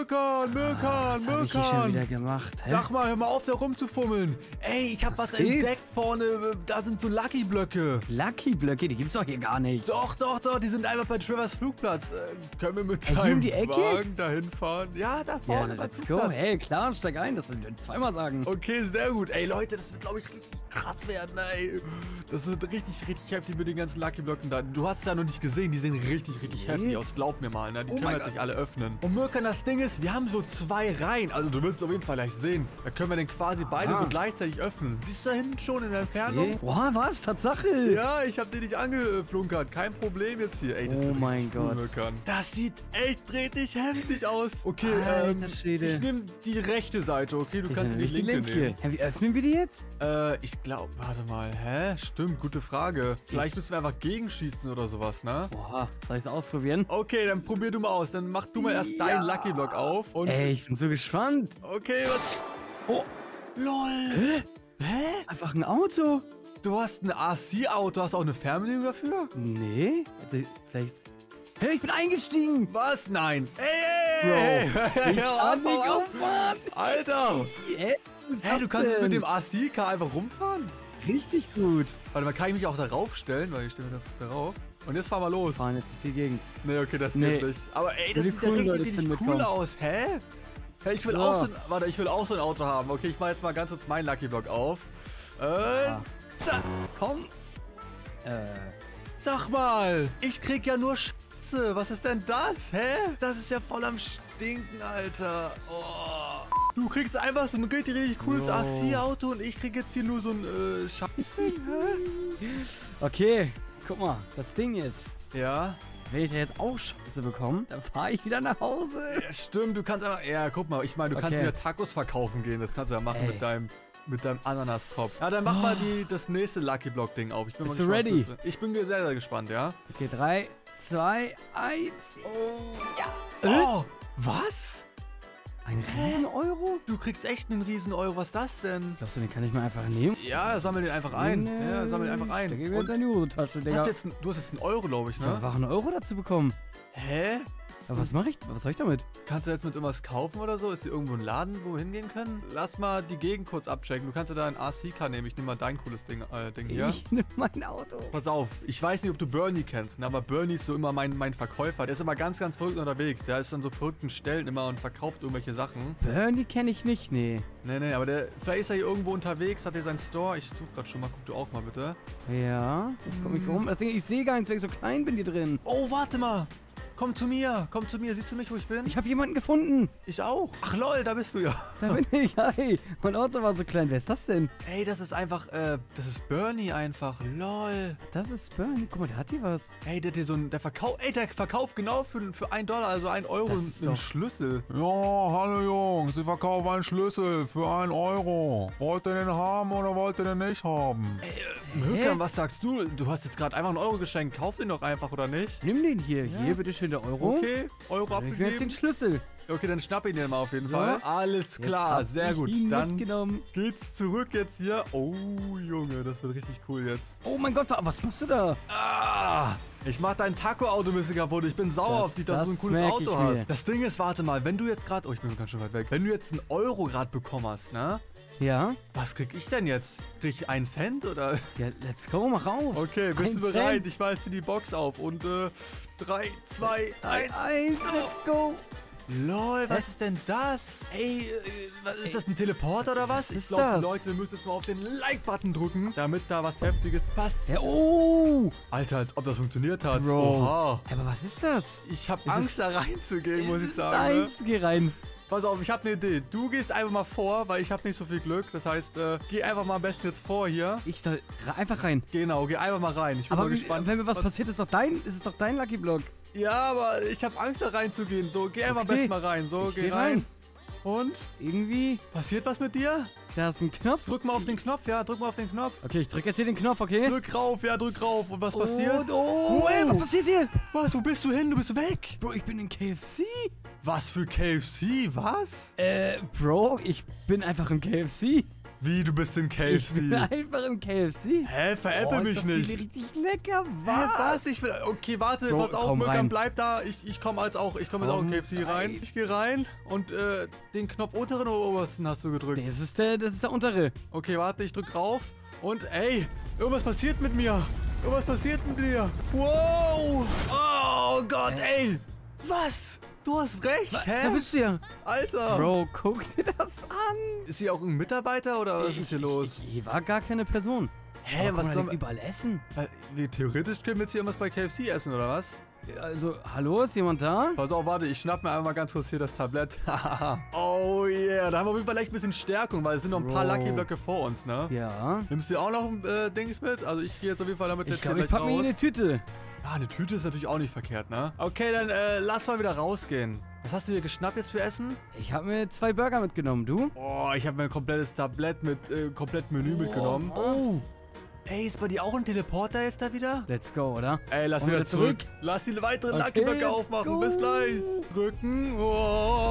Mirkan. Was hab ich hier schon wieder gemacht? Hä? Sag mal, hör mal auf, da rumzufummeln. Ey, ich hab was entdeckt vorne. Da sind so Lucky-Blöcke. Lucky-Blöcke? Die gibt's doch hier gar nicht. Doch. Die sind einfach bei Trevors Flugplatz. Können wir mit seinem Wagen dahin fahren? Ja, da vorne. Ja, let's go. Ey, klar, steig ein. Das will ich zweimal sagen. Okay, sehr gut. Ey, Leute, das wird, glaube ich, richtig krass werden. Ey. Das wird richtig heftig mit den ganzen Lucky-Blöcken da. Du hast es ja noch nicht gesehen. Die sehen richtig heftig aus. Glaub mir mal. Ne? Die können wir jetzt nicht alle öffnen. Und Mirkan, das Ding ist, wir haben so zwei Reihen. Also du wirst es auf jeden Fall gleich sehen. Da können wir den quasi beide so gleichzeitig öffnen. Siehst du da hinten schon in der Entfernung? Boah, was? Tatsache. Ja, ich habe den nicht angeflunkert. Kein Problem jetzt hier. Ey, das wird richtig cool, Mirkan. Das sieht echt richtig heftig aus. Okay, ich nehme die rechte Seite, okay? Du kannst die linke nehmen. Wie öffnen wir die jetzt? Ich glaube, warte mal. Hä? Stimmt, gute Frage. Vielleicht müssen wir einfach gegenschießen oder sowas, ne? Boah, soll ich es ausprobieren? Okay, dann probier du mal aus. Dann mach du mal erst deinen Lucky Block auf. Und ey, ich bin so gespannt. Okay, was? Oh. LOL. Hä? Einfach ein Auto. Du hast ein RC-Auto. Hast du auch eine Fernbedienung dafür? Nee. Also, vielleicht... Hey, ich bin eingestiegen. Was? Nein. Ey, Bro. Mann. Alter. Hey, du kannst jetzt mit dem RC-Car einfach rumfahren? Richtig gut. Warte mal, kann ich mich auch darauf stellen? Weil ich stelle mir das darauf. Und jetzt fahren wir los. Wir fahren jetzt nicht die Gegend. Nee, okay, das geht nicht. Aber ey, das sieht ja richtig cool aus. Hä? Hey, ich will auch so ein, warte, ich will auch so ein Auto haben. Okay, ich mache jetzt mal ganz kurz meinen Lucky Block auf. Zack. Komm. Sag mal, ich krieg ja nur Scheiße. Was ist denn das? Hä? Das ist ja voll am Stinken, Alter. Oh. Du kriegst einfach so ein richtig cooles RC-Auto und ich krieg jetzt hier nur so ein Scheißding. Hä? Okay. Guck mal, das Ding ist, wenn ich da jetzt auch Scheiße bekomme, dann fahre ich wieder nach Hause. Ja, stimmt, du kannst aber, guck mal, ich meine, du kannst wieder Tacos verkaufen gehen, das kannst du ja machen mit deinem Ananaskopf. Ja, dann mach mal das nächste Lucky Block Ding auf. Ich bin mal gespannt. Ready? Ich bin sehr, sehr gespannt, ja. Okay, 3, 2, 1. Oh, oh, was? Ein Riesen-Euro? Du kriegst echt einen Riesen-Euro. Was ist das denn? Glaubst du, den kann ich mal einfach nehmen? Ja, sammel den einfach ein. Ja, sammel den einfach ein. Da geben wir jetzt eine Euro-Tasche, Digga. Du hast jetzt einen Euro, glaube ich, ne? Ich habe einfach einen Euro dazu bekommen. Hä? Aber was mache ich? Was soll ich damit? Kannst du jetzt mit irgendwas kaufen oder so? Ist hier irgendwo ein Laden, wo wir hingehen können? Lass mal die Gegend kurz abchecken. Du kannst ja da ein RC-Car nehmen. Ich nehme mal dein cooles Ding, hier. Ich nehme mein Auto. Pass auf. Ich weiß nicht, ob du Bernie kennst, ne? Aber Bernie ist so immer mein Verkäufer. Der ist immer ganz verrückt unterwegs. Der ist an so verrückten Stellen immer und verkauft irgendwelche Sachen. Bernie kenne ich nicht, nee, aber vielleicht ist er hier irgendwo unterwegs, hat er seinen Store. Ich suche gerade schon mal. Guck du auch mal, bitte. Ja, ich komme mich rum. Das Ding, ich sehe gar nichts, weil ich so klein bin hier drin. Oh, warte mal. Komm zu mir. Siehst du mich, wo ich bin? Ich habe jemanden gefunden. Ich auch. Ach lol, da bist du ja. Da bin ich. Hey, mein Auto war so klein. Wer ist das denn? Ey, das ist einfach, das ist Bernie einfach. Lol. Das ist Bernie. Guck mal, der hat hier was. Ey, der hat hier so ein, der verkauft genau für $1, also $1, einen Schlüssel. Ja, hallo Jungs, ich verkaufe einen Schlüssel für $1. Wollt ihr den haben oder wollt ihr den nicht haben? Ey, Mirkan, was sagst du? Du hast jetzt gerade einfach einen Euro geschenkt. Kauf den doch einfach, oder nicht? Nimm den hier. Ja. Hier, bitteschön. Der Euro. Okay, Euro abgegeben. Ich will jetzt den Schlüssel. Okay, dann schnapp ihn dir mal auf jeden Fall. Alles klar, sehr gut. Dann geht's zurück jetzt hier. Oh, Junge, das wird richtig cool jetzt. Oh mein Gott, was machst du da? Ah! Ich mach dein Taco-Auto ein bisschen kaputt. Ich bin sauer auf dich, dass du so ein cooles Auto hast. Das Ding ist, warte mal, wenn du jetzt gerade... Oh, ich bin ganz schön weit weg. Wenn du jetzt einen Euro gerade bekommen hast, ne? Ja. Was krieg ich denn jetzt? Krieg ich einen Cent oder? Ja, let's go, mach auf. Okay, bist du bereit? Cent. Ich mach jetzt die Box auf und 3, 2, 1, let's go. Lol, was ist denn das? Ey, ist das ein Teleporter oder was? Ich glaube, Leute, ihr müsst jetzt mal auf den Like-Button drücken, damit da was Heftiges passt. Ja, oh! Alter, als ob das funktioniert hat. Bro. Oha. Aber was ist das? Ich habe Angst, da reinzugehen, muss ich sagen. Nein, geh rein. Pass auf, ich habe eine Idee. Du gehst einfach mal vor, weil ich habe nicht so viel Glück. Das heißt, geh einfach mal am besten jetzt vor hier. Ich soll einfach rein. Genau, geh einfach mal rein. Ich bin mal gespannt. Wenn mir was passiert, ist es doch dein Lucky Block. Ja, aber ich habe Angst, da reinzugehen. So, geh einfach am besten mal rein. So, geh rein. Und? Irgendwie. Passiert was mit dir? Da ist ein Knopf. Drück mal auf den Knopf, drück mal auf den Knopf. Okay, ich drücke jetzt hier den Knopf, okay? Drück rauf, drück rauf. Und was passiert? Oh, ey, was passiert hier? Was, wo bist du hin? Du bist weg. Bro, ich bin in KFC. Was für KFC? Was? Bro, ich bin einfach im KFC. Wie, du bist in KFC? Ich bin einfach in KFC. Hä, veräppel mich nicht. Das richtig lecker, was? Hä, was? Ich will, okay, warte, pass auf, Mirkan, bleib da. Ich komme jetzt auch in KFC rein. Ich gehe rein und den Knopf unteren oder obersten hast du gedrückt? Das ist der untere. Okay, warte, ich drück drauf und ey, irgendwas passiert mit mir. Irgendwas passiert mit mir. Wow. Oh Gott, ey. Was? Du hast recht, hä? Da bist du ja. Alter. Bro, guck dir das an. Ist hier auch ein Mitarbeiter oder was ist hier los? Hier war gar keine Person. Hä, was soll man überall essen? Theoretisch können wir jetzt hier irgendwas bei KFC essen, oder was? Also, hallo, ist jemand da? Pass auf, warte, ich schnapp mir einmal ganz kurz hier das Tablett. Oh yeah, da haben wir auf jeden Fall vielleicht ein bisschen Stärkung, weil es sind noch ein paar Lucky Blöcke vor uns, ne? Ja. Nimmst du auch noch ein Dings mit? Also ich gehe jetzt auf jeden Fall damit gleich raus. Ich pack mir hier eine Tüte. Ja, eine Tüte ist natürlich auch nicht verkehrt, ne? Okay, dann lass mal wieder rausgehen. Was hast du dir geschnappt jetzt für Essen? Ich habe mir 2 Burger mitgenommen, du? Oh, ich habe mir ein komplettes Tablett mit, komplett Menü mitgenommen. Oh! Ey, ist bei dir auch ein Teleporter jetzt da wieder? Let's go, oder? Ey, lass wieder zurück. Lass die weiteren Nackenböcke aufmachen. Go. Bis gleich. Rücken. Wow.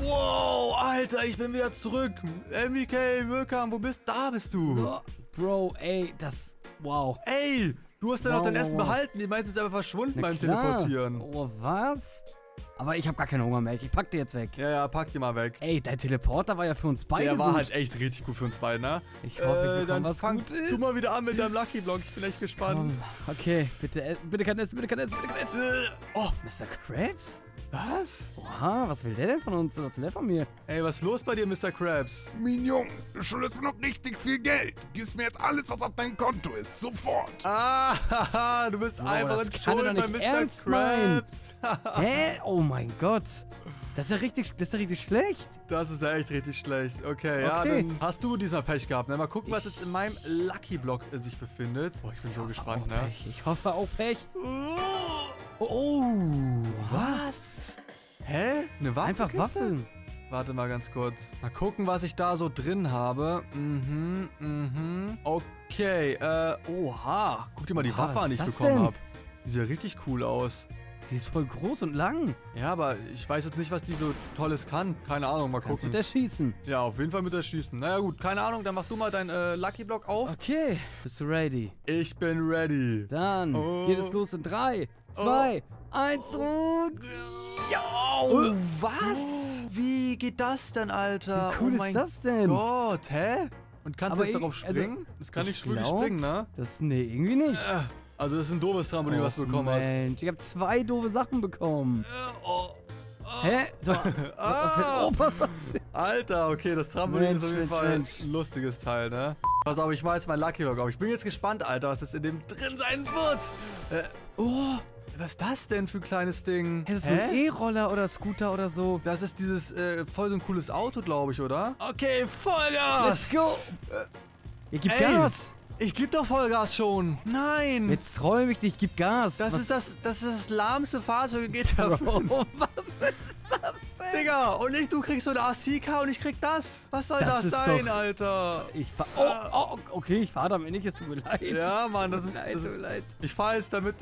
Wow, Alter, ich bin wieder zurück. MK, Mirkan, wo bist du? Da bist du. Oh, Bro, ey, das... Wow. Ey, du hast ja noch dein Essen behalten. Die meisten ist einfach verschwunden beim Teleportieren. Oh, was? Aber ich habe gar keinen Hunger mehr. Ich pack die jetzt weg. Ja, pack die mal weg. Ey, dein Teleporter war ja für uns beide gut. Der war halt echt richtig gut für uns beide, ne? Ich hoffe, ich dann fang du mal wieder an mit deinem Lucky Block. Ich bin echt gespannt. Komm. Okay, bitte kein Essen, bitte kein Essen, bitte kein Essen. Oh, Mr. Krabs? Was? Oha, was will der denn von uns? Was will der von mir? Ey, was ist los bei dir, Mr. Krabs? Mignon, du schuldest mir noch richtig viel Geld. Du gibst mir jetzt alles, was auf deinem Konto ist. Sofort. Ah, du bist einfach in Schulden bei Mr. Krabs. Hä? Oh mein Gott. Das ist ja richtig schlecht. Das ist ja echt richtig schlecht. Okay, ja, dann hast du diesmal Pech gehabt. Ne? Mal gucken, was jetzt in meinem Lucky Block sich befindet. Boah, ich bin so gespannt, ne? Pech. Ich hoffe auch Pech. Oh, was? Hä? Eine Waffe? Einfach Waffeln. Warte mal ganz kurz. Mal gucken, was ich da so drin habe. Okay, oha. Guck dir mal die Waffe an, die ich bekommen habe. Die sieht ja richtig cool aus. Die ist voll groß und lang. Ja, aber ich weiß jetzt nicht, was die so Tolles kann. Keine Ahnung, mal gucken. Mit der Schießen. Ja, auf jeden Fall mit der Schießen. Na ja, gut, keine Ahnung, dann mach du mal deinen Lucky Block auf. Okay, bist du ready? Ich bin ready. Dann geht es los in 3, 2, 1 und... Ja, was? Wie geht das denn, Alter? Wie cool ist das denn? Oh mein Gott, hä? Und kannst du jetzt darauf springen? Also, das kann nicht wirklich springen, ne? Nee, irgendwie nicht. Also das ist ein doofes Trampolin, was du bekommen hast. Mensch, ich habe 2 doofe Sachen bekommen. Hä? Was passiert? Alter, okay, das Trampolin ist auf jeden Fall ein lustiges Teil, ne? Pass auf, ich weiß mein Lucky Lock auf. Ich bin jetzt gespannt, Alter, was jetzt in dem drin sein wird. Was ist das denn für ein kleines Ding? Hey, das ist so ein E-Roller oder Scooter oder so. Das ist dieses, voll so ein cooles Auto, glaube ich, oder? Okay, Vollgas! Let's go! Ich geb Gas! Ich geb doch Vollgas schon! Nein! Jetzt träum ich dich, gib Gas! Das ist das lahmste Fahrzeug, geht da. Bro, was ist das denn? Digga, und du kriegst so eine ASTK und ich krieg das! Was soll das sein, Alter? Ich fahr damit nicht, es tut mir leid. Ja, Mann, tut mir leid. Ich fahr jetzt damit,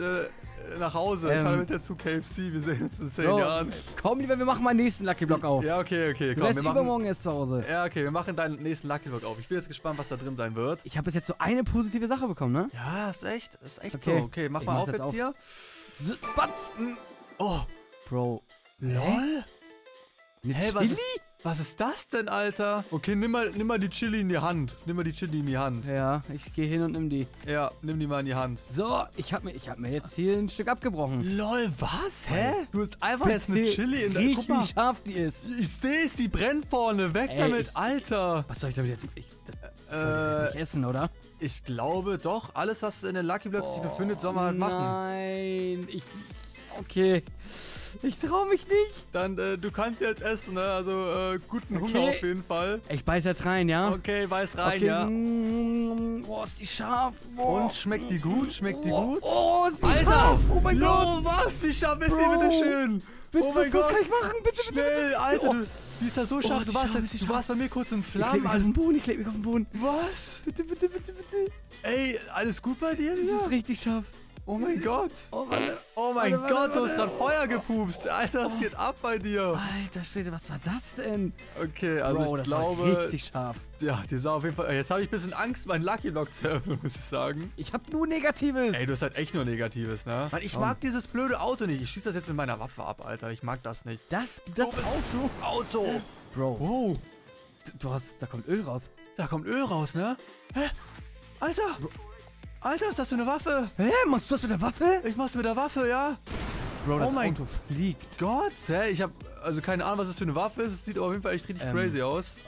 nach Hause. Ich fahre mit der zu KFC. Wir sehen uns in 10 Jahren. Komm, lieber, wir machen meinen nächsten Lucky Block auf. Ja, okay. Komm, wir machen übermorgen erst zu Hause. Ja, okay, wir machen deinen nächsten Lucky Block auf. Ich bin jetzt gespannt, was da drin sein wird. Ich habe bis jetzt so eine positive Sache bekommen, ne? Ja, ist echt so. Okay, mach mal auf jetzt hier. Batzen! Oh! Bro. LOL? Hey, was ist das denn, Alter? Okay, nimm mal die Chili in die Hand. Ja, ich gehe hin und nimm die. Ja, nimm die mal in die Hand. So, ich hab mir jetzt hier ein Stück abgebrochen. LOL, was? Hä? Du hast einfach jetzt eine Chili in der Hand. Guck mal, wie scharf die ist. Ich sehe es, die brennt vorne. Weg damit, Alter. Was soll ich damit jetzt? Soll ich nicht essen, oder? Ich glaube doch. Alles, was in den Lucky Block sich befindet, soll man halt machen. Nein, okay. Ich trau mich nicht. Dann, du kannst jetzt essen, ne? Also, guten Hunger auf jeden Fall. Ich beiß jetzt rein, ja? Okay, beiß rein, ja. Boah, ist die scharf. Boah. Und schmeckt die gut? Oh, ist die scharf. Oh mein Gott. Was? Wie scharf ist die? Bitte schön. Oh mein Gott. Was kann ich machen? Bitte, schnell, Alter. Die ist da so scharf. Du warst bei mir kurz in Flammen. Ich kleb mich auf den Boden. Was? Bitte. Ey, alles gut bei dir? Das ist richtig scharf. Oh mein Gott. Oh mein Gott, du hast gerade Feuer gepupst. Alter, das geht ab bei dir. Alter, Schwede, was war das denn? Okay, also Bro, ich glaube... War richtig scharf. Ja, die sah auf jeden Fall... Jetzt habe ich ein bisschen Angst, meinen Lucky Lock zu öffnen, muss ich sagen. Ich habe nur Negatives. Ey, du hast halt echt nur Negatives, ne? Mann, ich mag dieses blöde Auto nicht. Ich schieße das jetzt mit meiner Waffe ab, Alter. Ich mag das nicht. Das Auto? Auto. Bro. Wow. Du hast... Da kommt Öl raus. Da kommt Öl raus, ne? Hä? Alter. Bro. Alter, ist das für eine Waffe? Hä? Machst du das mit der Waffe? Ich mach's mit der Waffe, ja. Bro, das Auto fliegt. Gott, hä? Ich hab also keine Ahnung, was das für eine Waffe ist. Es sieht auf jeden Fall echt richtig crazy aus.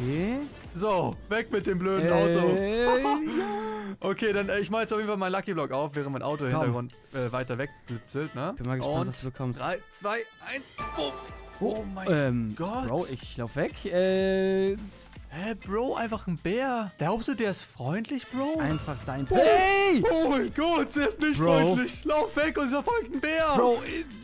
Okay. So, weg mit dem blöden Auto. Okay, dann ich mach jetzt auf jeden Fall meinen Lucky Block auf, während mein Auto im Hintergrund weiter wegblitzelt, ne? Bin mal gespannt, was du bekommst. 3, 2, 1, bumm. Oh mein Gott. Bro, ich lauf weg. Hä, Bro, einfach ein Bär. Glaubst du, der ist freundlich, Bro? Einfach dein Bär. Hey! Oh mein Gott, der ist nicht freundlich. Lauf weg, uns verfolgt ein Bär. Bro,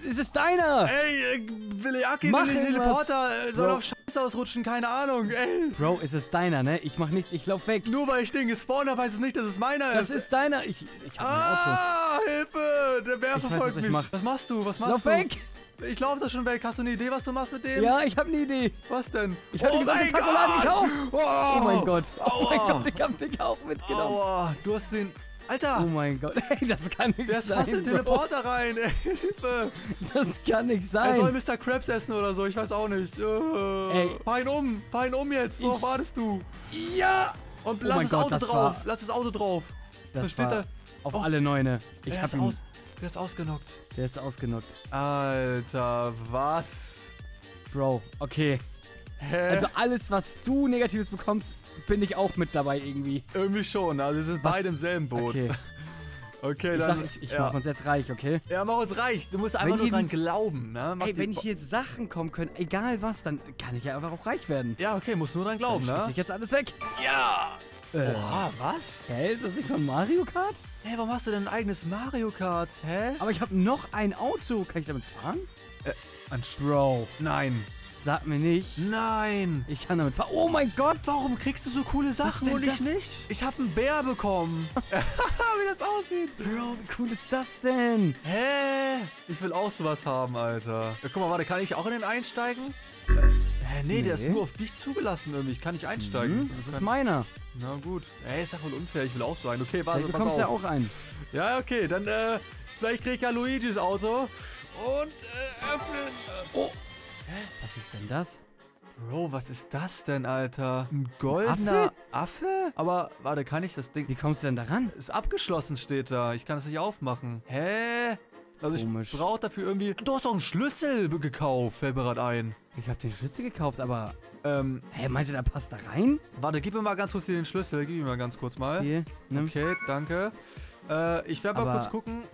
es ist deiner. Ey, Williaki, der Teleporter soll auf Scheiße ausrutschen, keine Ahnung, ey. Bro, es ist deiner, ne? Ich mach nichts, ich lauf weg. Nur weil ich den gespawnt habe, heißt es nicht, dass es meiner ist. Das ist deiner. Ich hab ein Auto. Hilfe, der Bär verfolgt mich. Was machst du, was machst du? Lauf weg. Ich laufe da schon weg. Hast du eine Idee, was du machst mit dem? Ja, ich habe eine Idee. Was denn? Ich habe die Takolade nicht auf. Oh mein Gott. Oh mein Gott, ich habe dich auch mitgenommen. Aua. Du hast den... Alter. Oh mein Gott. Ey, das kann nicht sein. Der ist fast in den Teleporter rein. Hilfe. Das kann nicht sein. Er soll Mr. Krabs essen oder so. Ich weiß auch nicht. Ey. Fahr ihn um jetzt. Worauf wartest du? Ja. Und lass das Auto drauf. Lass das Auto drauf. Das steht da. Auf alle Neune. Ich hab ihn. Der ist ausgenockt. Der ist ausgenockt. Alter, was? Bro, okay. Hä? Also alles, was du Negatives bekommst, bin ich auch mit dabei irgendwie. Irgendwie schon, also wir sind beide im selben Boot. Okay, okay dann... Ich mach uns jetzt reich, okay? Ja, mach uns reich. Du musst einfach nur dran glauben, ne? Ey, wenn hier Sachen kommen können, egal was, dann kann ich ja einfach auch reich werden. Ja, okay, musst nur dran glauben, ne? Dann schieß ich jetzt alles weg. Ja! Boah, was? Hä, ist das nicht von Mario Kart? Hä, warum hast du denn ein eigenes Mario Kart? Hä? Aber ich habe noch ein Auto. Kann ich damit fahren? Ein Stroh. Nein. Sag mir nicht. Nein. Ich kann damit fahren. Oh mein Gott. Warum kriegst du so coole Sachen und ich nicht? Ich habe einen Bär bekommen. Wie das aussieht. Bro, wie cool ist das denn? Hä? Ich will auch sowas haben, Alter. Ja, guck mal, warte, kann ich auch in den einsteigen? Hä, nee, der ist nur auf dich zugelassen irgendwie. Ich kann nicht einsteigen. Das ist meiner. Na gut. Ey, ist ja voll unfair. Ich will auch so einen. Okay, warte, pass auf. Du bekommst ja auch einen. Ja, okay. Dann, vielleicht krieg ich ja Luigis Auto. Und, öffnen. Oh. Hä? Was ist denn das? Bro, was ist das denn, Alter? Ein goldener Affe? Aber, warte, kann ich das Ding... Wie kommst du denn da ran? Ist abgeschlossen, steht da. Ich kann das nicht aufmachen. Hä? Also komisch. Ich brauche dafür irgendwie... Du hast doch einen Schlüssel gekauft, fällt mir gerade ein. Ich habe den Schlüssel gekauft, aber... Hä, meinst du, da passt da rein? Warte, gib mir mal ganz kurz hier den Schlüssel. Gib mir mal ganz kurz mal. Hier, nimm. Okay, danke. Ich werde mal kurz gucken.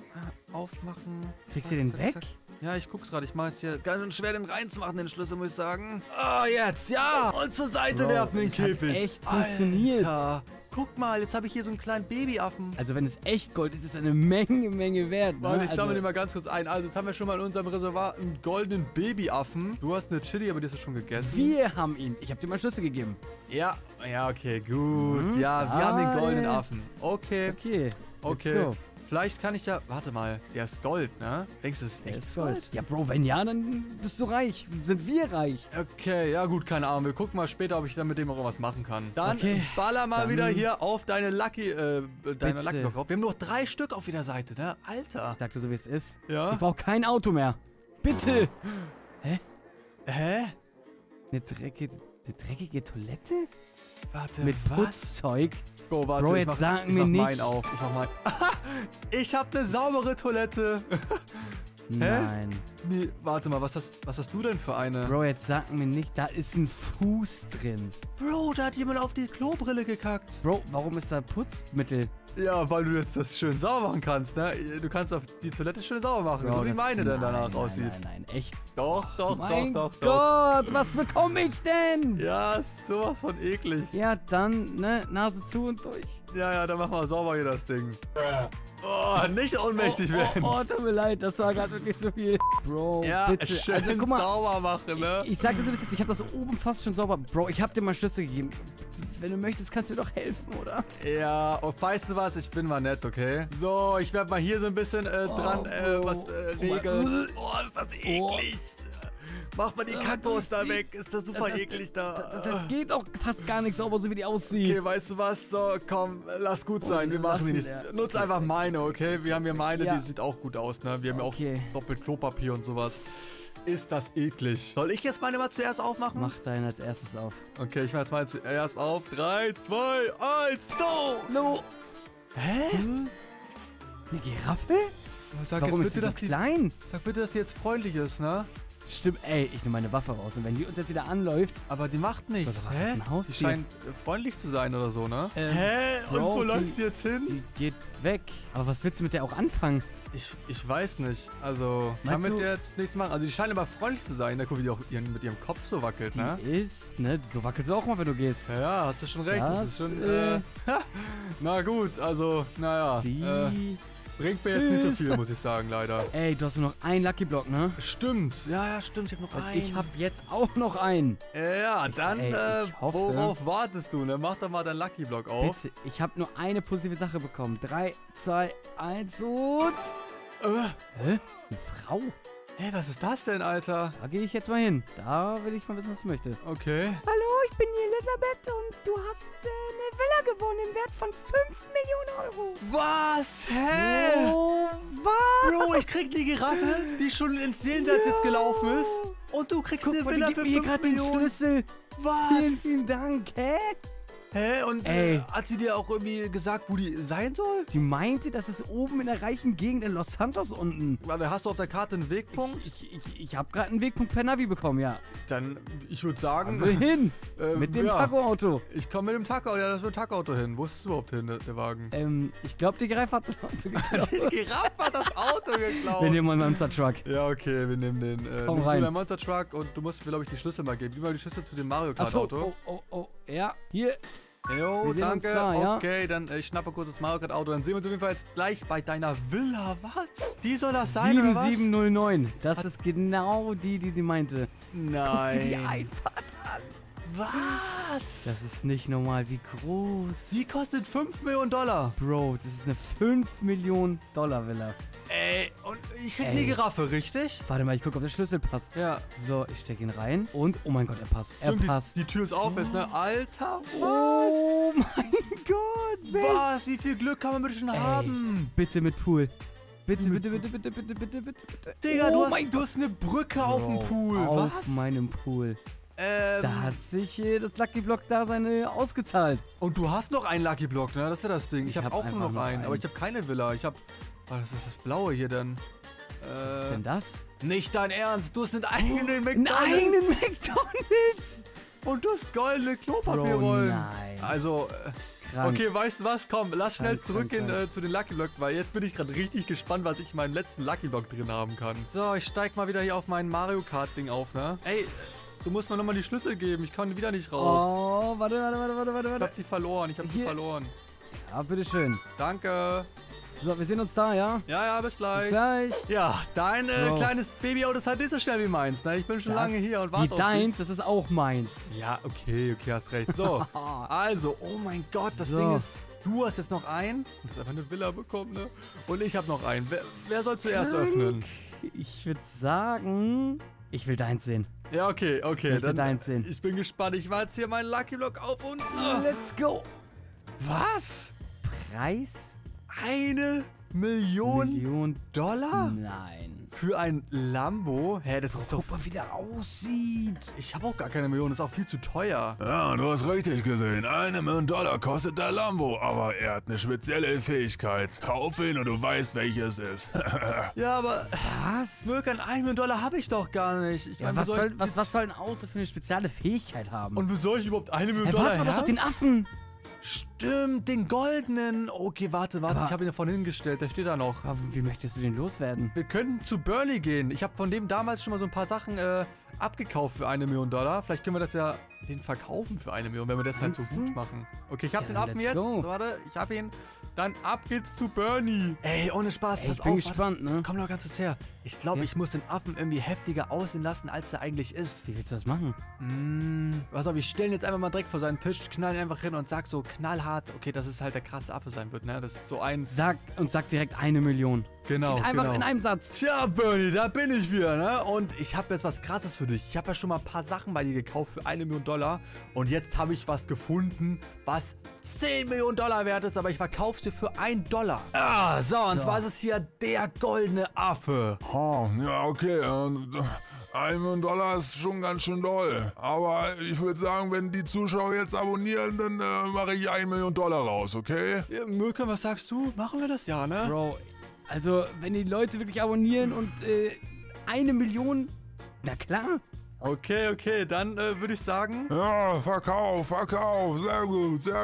Aufmachen. Kriegst du den weg? Zack. Ja, ich guck's gerade. Ich mach jetzt hier ganz schön schwer, den reinzumachen, den Schlüssel, muss ich sagen. Ah, jetzt, ja! Und zur Seite werfen den Käfig. Das hat echt funktioniert. Alter. Guck mal, jetzt habe ich hier so einen kleinen Babyaffen. Also wenn es echt Gold ist, ist es eine Menge wert. Warte, ich sammle den mal ganz kurz ein. Also jetzt haben wir schon mal in unserem Reservat einen goldenen Babyaffen. Du hast eine Chili, aber die hast du schon gegessen. Wir haben ihn. Ich habe dir mal Schlüssel gegeben. Ja, ja, okay, gut. Mhm. Ja, wir haben den goldenen Affen. Okay. Okay, okay. Vielleicht kann ich da... Warte mal, der ist Gold, ne? Denkst du, es ist echt Gold? Ja, Bro, wenn ja, dann bist du reich. Sind wir reich. Okay, ja gut, keine Ahnung. Wir gucken mal später, ob ich dann mit dem auch was machen kann. Dann baller mal wieder hier auf deine Lucky... deine Lucky Block drauf. Wir haben noch 3 Stück auf jeder Seite, ne? Alter. Sag du so, wie es ist. Ja? Ich brauche kein Auto mehr. Bitte. Hä? Hä? Eine dreckige Toilette? Warte, mit was? Putzzeug? Bro, warte, Bro, jetzt sagen wir nicht. Ich mach meinen auf. Ich mach meinen. Ich hab eine saubere Toilette. Nein. Nee, warte mal, was hast du denn für eine? Bro, jetzt sag mir nicht, da ist ein Fuß drin. Bro, da hat jemand auf die Klobrille gekackt. Bro, warum ist da Putzmittel? Ja, weil du jetzt das schön sauber machen kannst, ne? Du kannst auf die Toilette schön sauber machen, Bro, so wie meine denn danach aussieht. Nein, echt? Doch. Gott, was bekomme ich denn? Ja, ist sowas von eklig. Ja, dann, ne? Nase zu und durch. Ja, dann machen wir sauber hier das Ding. Oh, nicht ohnmächtig werden. Oh, tut mir leid, das war gerade wirklich zu viel. Bro, ja, bitte. Schön also, guck mal, sauber machen, ne? Ich sag dir so bis jetzt, ich hab das oben fast schon sauber. Bro, ich hab dir mal Schlüssel gegeben. Wenn du möchtest, kannst du mir doch helfen, oder? Ja, oh, weißt du was? Ich bin mal nett, okay? So, ich werde mal hier so ein bisschen regeln. Oh, ist das eklig. Mach mal die Kackos da weg. Ist das super eklig da. Das geht auch fast gar nicht sauber, so wie die aussieht. Okay, weißt du was? So, komm, lass gut sein. Wir machen die nicht. Nutz einfach meine, okay? Wir haben hier meine, die sieht auch gut aus, ne? Wir haben ja auch doppelt Klopapier und sowas. Ist das eklig. Soll ich jetzt meine mal zuerst aufmachen? Mach deine als erstes auf. Okay, ich mach jetzt meine zuerst auf. 3, 2, 1, go! No! Hä? Hm? Eine Giraffe? Sag Warum jetzt bitte, ist die so dass die, klein? Sag bitte, dass die jetzt freundlich ist, ne? Stimmt, ey, ich nehme meine Waffe raus und wenn die uns jetzt wieder anläuft... Aber die macht nichts, hä? Die scheint freundlich zu sein oder so, ne? Hä? Und Bro, wo läuft die jetzt hin? Die geht weg. Aber was willst du mit der auch anfangen? Ich weiß nicht. Also, ich kann mit der jetzt nichts machen. Also, die scheint aber freundlich zu sein. Da guck, wie die auch mit ihrem Kopf so wackelt, die ne? Ist, ne? So wackelst du auch mal, wenn du gehst. Ja, hast du schon recht. Das ist schon, na gut, also, naja. Bringt mir jetzt nicht so viel, muss ich sagen, leider. Ey, du hast nur noch einen Lucky Block, ne? Stimmt. Ja, stimmt, ich hab noch einen. Ich hab jetzt auch noch einen. Ja, dann, worauf wartest du, ne? Mach doch mal deinen Lucky Block auf. Bitte, ich hab nur eine positive Sache bekommen. 3, 2, 1 und... Hä? Eine Frau? Hey, was ist das denn, Alter? Da gehe ich jetzt mal hin. Da will ich mal wissen, was ich möchte. Okay. Hallo, ich bin die Elisabeth und du hast eine Villa gewonnen im Wert von 5 Millionen Euro. Was? Hä? Oh, was? Bro, ich krieg die Giraffe, die schon ins Jenseits jetzt gelaufen ist. Und du kriegst eine Villa für 5 Millionen. Den Schlüssel. Was? Vielen Dank. Hä? Hä? Und hat sie dir auch irgendwie gesagt, wo die sein soll? Die meinte, das ist oben in der reichen Gegend in Los Santos unten. Warte, hast du auf der Karte einen Wegpunkt? Ich habe gerade einen Wegpunkt per Navi bekommen, ja. Dann, ich würde sagen... Wo hin? Mit dem Taco-Auto. Ich komme mit dem Taco-Auto, ja, das ist mit dem Taco-Auto hin. Wo ist es überhaupt hin, der Wagen? Ich glaube, die Giraffe hat das Auto geklaut. Die Giraffe hat das Auto geklaut. Wir nehmen den Monster-Truck. Ja, okay, wir nehmen den. Komm rein. Den Monster-Truck und du musst mir, glaube ich, die Schlüssel mal geben. Gib mal die Schlüssel zu dem Mario Kart-Auto. Oh, ja, hier... Jo, danke. Da, okay, ja? Dann ich schnappe kurz das Mario Kart Auto. Dann sehen wir uns auf jeden Fall jetzt gleich bei deiner Villa. Was? Die soll das sein, oder was? 7709. Das ist genau die sie meinte. Nein. Guck dir die Einfahrt an. Was? Das ist nicht normal. Wie groß. Die kostet 5 Millionen Dollar. Bro, das ist eine 5 Millionen Dollar Villa. Ey, und ich krieg eine Giraffe, richtig? Warte mal, ich gucke, ob der Schlüssel passt. Ja. So, ich stecke ihn rein und, oh mein Gott, er passt. Stimmt, er passt. Die Tür ist auf, ist, ne? Alter, was? Oh mein Gott, Mensch. Was? Wie viel Glück kann man bitte schon haben? Bitte mit Pool. Bitte. Digga, du hast eine Brücke auf dem Pool. Was? Auf meinem Pool. Da hat sich das Lucky Block da seine ausgezahlt. Und du hast noch einen Lucky Block, ne? Das ist ja das Ding. Ich hab auch nur noch einen, aber ich habe keine Villa. Ich habe... Oh, das ist das Blaue hier dann. Was ist denn das? Nicht dein Ernst, du hast einen eigenen McDonalds. Einen eigenen McDonalds? Und du hast goldene Klopapierrollen. Nein. Also, okay, weißt du was? Komm, lass schnell zurückgehen zu den Lucky Block, weil jetzt bin ich gerade richtig gespannt, was ich in meinem letzten Lucky Block drin haben kann. So, ich steig mal wieder hier auf mein Mario Kart Ding auf, ne? Ey, du musst mir nochmal die Schlüssel geben, ich kann wieder nicht raus. Oh, warte. Ich hab die verloren, Ja, bitteschön. Danke. So, wir sehen uns da, ja? Ja, bis gleich. Bis gleich. Ja, dein kleines Babyauto ist halt nicht so schnell wie meins, ne? Ich bin schon lange hier und warte auf dich. Deins, das ist auch meins. Ja, okay, hast recht. So, also, oh mein Gott, das Ding ist, du hast jetzt noch einen. Du hast einfach eine Villa bekommen, ne? Und ich habe noch einen. Wer soll zuerst öffnen? Ich würde sagen, ich will deins sehen. Ja, okay. Ich will deins sehen. Ich bin gespannt. Ich mache jetzt hier meinen Lucky Block auf und... Let's go. Was? Preis? 1 Million Dollar? Nein. Für ein Lambo? Hä, das ist doch... Guck mal, wie der aussieht. Ich habe auch gar keine Million, das ist auch viel zu teuer. Ja, du hast richtig gesehen. 1 Million Dollar kostet der Lambo, aber er hat eine spezielle Fähigkeit. Kauf ihn und du weißt, welches es ist. Ja, aber... Was? Mirkan, 1 Million Dollar habe ich doch gar nicht. Ich meine, was soll ein Auto für eine spezielle Fähigkeit haben? Und wieso soll ich überhaupt 1 Million Dollar haben? Warte mal, doch den Affen... Stimmt, den goldenen. Okay, warte, aber ich habe ihn davon hingestellt, der steht da noch. Aber wie möchtest du den loswerden? Wir können zu Bernie gehen. Ich habe von dem damals schon mal so ein paar Sachen abgekauft für 1 Million Dollar. Vielleicht können wir das ja den verkaufen für 1 Million, wenn wir das halt so gut machen. Okay, ich hab den Affen jetzt. So, warte, ich hab ihn. Dann ab geht's zu Bernie. Ey, ohne Spaß, pass auf. Ich bin gespannt, ne? Komm doch ganz kurz her. Ich glaube, ich muss den Affen irgendwie heftiger aussehen lassen, als der eigentlich ist. Wie willst du das machen? Was hab ich? Stellen jetzt einfach mal direkt vor seinen Tisch, knallen einfach hin und sag so knallhart, okay, dass es halt der krasse Affe sein wird, ne? Das ist so ein... Sag direkt 1 Million. Genau, einfach in einem Satz. Tja, Bernie, da bin ich wieder, ne? Und ich habe jetzt was Krasses für dich. Ich habe ja schon mal ein paar Sachen bei dir gekauft für 1 Million Dollar. Und jetzt habe ich was gefunden, was 10 Millionen Dollar wert ist, aber ich verkaufe dir für 1 Dollar. Ah, so, und zwar ist es hier der goldene Affe. Oh, ja, okay. 1 Million Dollar ist schon ganz schön doll. Aber ich würde sagen, wenn die Zuschauer jetzt abonnieren, dann mache ich 1 Million Dollar raus, okay? Ja, Mirkan, was sagst du? Machen wir das ja, ne? Bro, also, wenn die Leute wirklich abonnieren und 1 Million, na klar. Okay, okay, dann würde ich sagen... Ja, Verkauf, sehr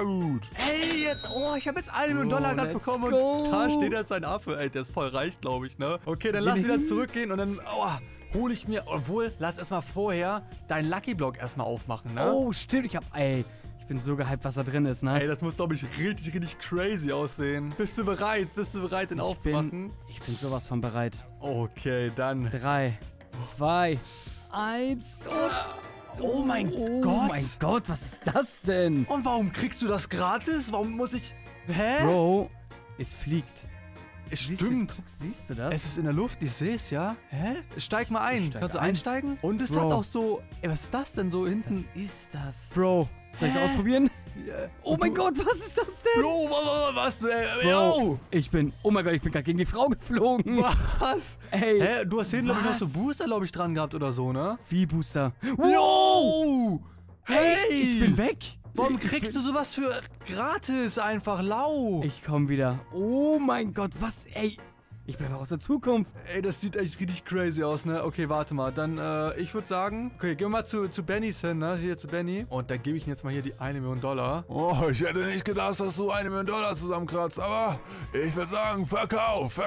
gut. Ey, jetzt, oh, ich habe jetzt 1 Million Dollar gerade bekommen und da steht jetzt ein Affe. Ey, der ist voll reich, glaube ich, ne? Okay, dann lass wieder zurückgehen und dann... Oh, hole ich mir... Obwohl, lass erstmal vorher deinen Lucky Block erstmal aufmachen, ne? Oh, stimmt, ich habe... Ey... Ich bin so gehypt, was da drin ist, ne? Ey, das muss, glaube ich, richtig, richtig crazy aussehen. Bist du bereit? Bist du bereit, den aufzumachen? Ich bin sowas von bereit. Okay, dann. 3, 2, 1 und... Oh mein Gott! Oh mein Gott, was ist das denn? Und warum kriegst du das gratis? Warum muss ich... Hä? Bro, es fliegt. Stimmt. Siehst du das? Es ist in der Luft, ich sehe es, ja. Hä? Steig mal ein. Kannst du einsteigen? Und es hat auch so... Ey, was ist das denn so hinten? Was ist das? Bro, soll ich es ausprobieren? Yeah. Oh mein Gott, was ist das denn? Bro, was? Bro, ich bin... Oh mein Gott, ich bin gerade gegen die Frau geflogen. Was? Ey. Hä? Du hast hinten, glaube ich, noch so Booster, glaube ich, dran gehabt oder so, ne? Wie Booster? Wow! Hey! Ich bin weg. Warum kriegst du sowas für gratis einfach, lau? Ich komm wieder. Oh mein Gott, was, ey. Ich bin aus der Zukunft. Ey, das sieht echt richtig crazy aus, ne? Okay, warte mal. Dann, ich würde sagen... Okay, gehen wir mal zu Bennys hin, ne? Hier zu Benny. Und dann gebe ich ihm jetzt mal hier die 1 Million Dollar. Oh, ich hätte nicht gedacht, dass du 1 Million Dollar zusammenkratzt. Aber ich würde sagen, Verkauf.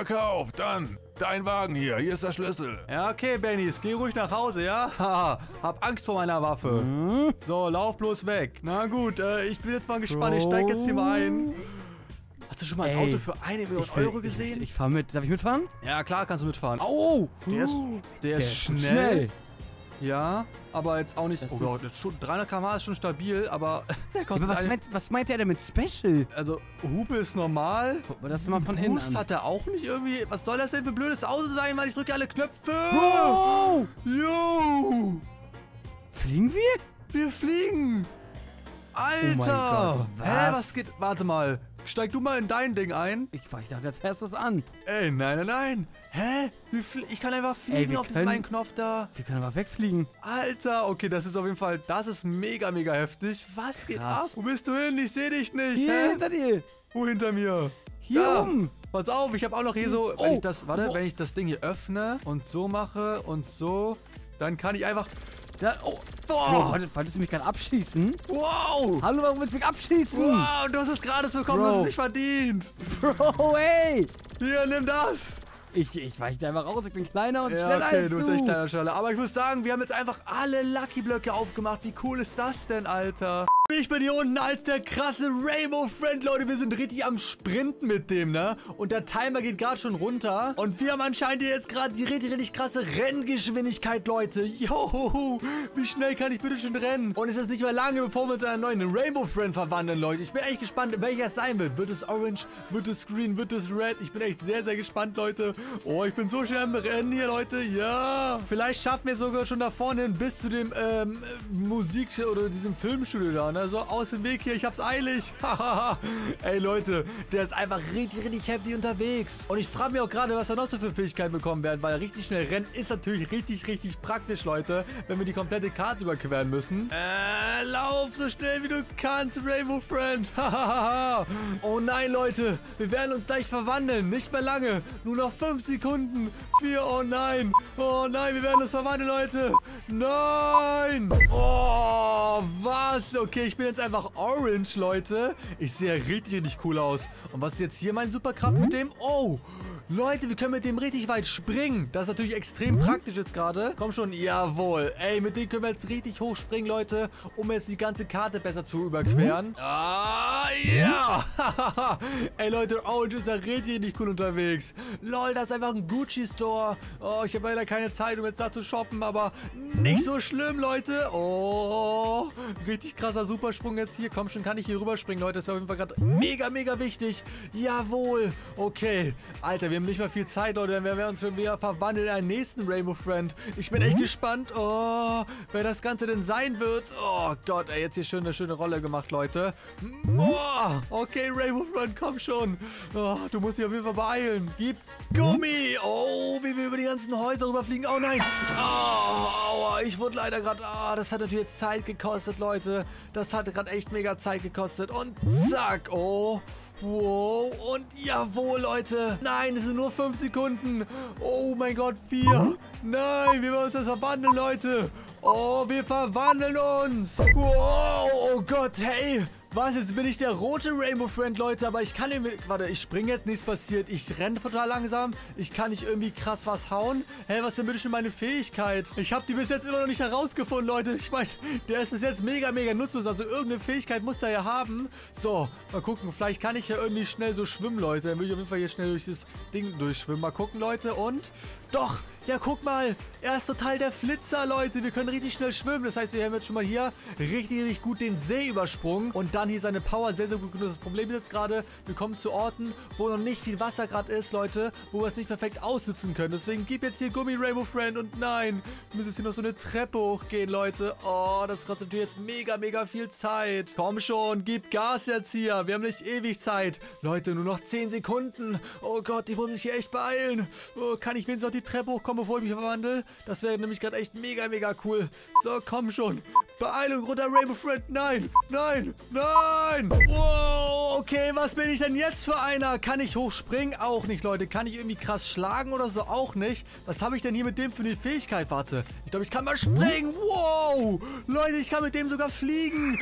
Dann dein Wagen hier. Hier ist der Schlüssel. Ja, okay, Bennys. Geh ruhig nach Hause, ja? Haha, hab Angst vor meiner Waffe. Mhm. So, lauf bloß weg. Na gut, ich bin jetzt mal gespannt. Bro. Ich steig jetzt hier mal ein. Hast du schon mal ein Auto für 1 Million Euro gesehen? Ich fahr mit. Darf ich mitfahren? Ja, klar kannst du mitfahren. Oh! Der ist schnell. Ja, aber jetzt auch nicht... Das Gott, jetzt schon 300 km/h ist schon stabil, aber... der kostet was meint er denn mit Special? Also, Hupe ist normal. Guck mal, das mal von innen an. Hat er auch nicht irgendwie... Was soll das denn für ein blödes Auto sein, Mann? Ich drücke alle Knöpfe. Wow! Yo! Fliegen wir? Wir fliegen! Alter! Oh mein Gott, was? Hä, was geht... Warte mal. Steig du mal in dein Ding ein. Ich dachte, jetzt fährst du es an. Ey, nein. Hä? Ich kann einfach fliegen auf diesem einen Knopf da. Wir können einfach wegfliegen. Alter, okay, das ist auf jeden Fall, das ist mega, mega heftig. Was geht ab? Wo bist du hin? Ich sehe dich nicht. Hier, hinter dir. Wo hinter mir? Hier oben. Pass auf, ich habe auch noch hier so, wenn ich das, warte, wenn ich das Ding hier öffne und so mache und so, dann kann ich einfach... Wolltest du mich gerade abschießen? Wow! Hallo, warum willst du mich abschießen? Wow, du hast es gratis bekommen, du hast es nicht verdient. Bro, ey! Hier, nimm das! Ich weiche da einfach raus, ich bin kleiner und schneller als du. Okay, du bist echt kleiner und schneller. Aber ich muss sagen, wir haben jetzt einfach alle Lucky-Blöcke aufgemacht. Wie cool ist das denn, Alter? Ich bin hier unten als der krasse Rainbow Friend, Leute. Wir sind richtig am Sprinten mit dem, ne? Und der Timer geht gerade schon runter. Und wir haben anscheinend jetzt gerade die richtig, richtig krasse Renngeschwindigkeit, Leute. Johoho, wie schnell kann ich bitte schon rennen? Und es ist nicht mehr lange, bevor wir uns in einen neuen Rainbow Friend verwandeln, Leute. Ich bin echt gespannt, welcher es sein wird. Wird es orange? Wird es green? Wird es red? Ich bin echt sehr, sehr gespannt, Leute. Oh, ich bin so schnell am Rennen hier, Leute. Ja. Vielleicht schaffen wir es sogar schon da vorne hin bis zu dem Musik- oder diesem Filmstudio da, ne? So, aus dem Weg hier. Ich hab's eilig. Ey, Leute. Der ist einfach richtig, richtig heftig unterwegs. Und ich frage mich auch gerade, was wir noch so für Fähigkeiten bekommen werden, weil richtig schnell rennen ist natürlich richtig, richtig praktisch, Leute, wenn wir die komplette Karte überqueren müssen. Lauf so schnell, wie du kannst, Rainbow Friend. Oh nein, Leute. Wir werden uns gleich verwandeln. Nicht mehr lange. Nur noch 5 Sekunden. 4, oh nein, wir werden uns verwandeln, Leute. Nein. Oh, was? Okay, ich bin jetzt einfach orange, Leute. Ich sehe richtig, richtig cool aus. Und was ist jetzt hier meine Superkraft mit dem? Oh, Leute, wir können mit dem richtig weit springen. Das ist natürlich extrem praktisch jetzt gerade. Komm schon, jawohl. Ey, mit dem können wir jetzt richtig hoch springen, Leute, um jetzt die ganze Karte besser zu überqueren. Ah, ja. Yeah. Ey, Leute, Orange ist ja richtig cool unterwegs. Lol, das ist einfach ein Gucci-Store. Oh, ich habe leider keine Zeit, um jetzt da zu shoppen, aber nicht so schlimm, Leute. Oh, richtig krasser Supersprung jetzt hier. Komm schon, kann ich hier rüberspringen, Leute. Das ist auf jeden Fall gerade mega wichtig. Jawohl. Okay. Alter, wir haben nicht mal viel Zeit, Leute. Dann werden wir uns schon wieder verwandeln in einen nächsten Rainbow Friend. Ich bin echt gespannt. Oh, wer das Ganze denn sein wird. Oh Gott, ey, jetzt hier schön eine schöne Rolle gemacht, Leute. Oh, okay, Rainbow Friend, komm schon. Oh, du musst dich auf jeden Fall beeilen. Gib Gummi. Oh, wie wir über die ganzen Häuser rüberfliegen. Oh nein. Oh, aua, ich wurde leider gerade... Oh, das hat natürlich jetzt Zeit gekostet, Leute. Das hat gerade echt mega Zeit gekostet. Und zack. Oh. Wow, und jawohl, Leute. Nein, es sind nur 5 Sekunden. Oh mein Gott, 4. Nein, wir wollen uns das verwandeln, Leute. Oh, wir verwandeln uns. Wow, oh Gott, hey. Was, jetzt bin ich der rote Rainbow Friend, Leute, aber ich kann irgendwie... Warte, ich springe jetzt, nichts passiert. Ich renne total langsam. Ich kann nicht irgendwie krass was hauen. Hä, was denn bitte schon meine Fähigkeit? Ich habe die bis jetzt immer noch nicht herausgefunden, Leute. Ich meine, der ist bis jetzt mega nutzlos. Also irgendeine Fähigkeit muss der ja haben. So, mal gucken. Vielleicht kann ich ja irgendwie schnell so schwimmen, Leute. Dann will ich auf jeden Fall hier schnell durch das Ding durchschwimmen. Mal gucken, Leute. Und doch, ja, guck mal. Er ist total der Flitzer, Leute. Wir können richtig schnell schwimmen. Das heißt, wir haben jetzt schon mal hier richtig gut den See übersprungen. Und dann hier seine Power sehr gut genutzt. Das Problem ist jetzt gerade, wir kommen zu Orten, wo noch nicht viel Wasser gerade ist, Leute, wo wir es nicht perfekt ausnutzen können. Deswegen gib jetzt hier Gummi, Rainbow Friend, und nein, wir müssen jetzt hier noch so eine Treppe hochgehen, Leute. Oh, das kostet natürlich jetzt mega viel Zeit. Komm schon, gib Gas jetzt hier. Wir haben nicht ewig Zeit. Leute, nur noch 10 Sekunden. Oh Gott, ich muss mich hier echt beeilen. Oh, kann ich wenigstens noch die Treppe hochkommen, bevor ich mich verwandle? Das wäre nämlich gerade echt mega cool. So, komm schon. Beeilung, runter, Rainbow Friend. Nein. Wow, okay, was bin ich denn jetzt für einer? Kann ich hochspringen? Auch nicht, Leute. Kann ich irgendwie krass schlagen oder so? Auch nicht. Was habe ich denn hier mit dem für eine Fähigkeit? Warte, ich glaube, ich kann mal springen. Wow, Leute, ich kann mit dem sogar fliegen.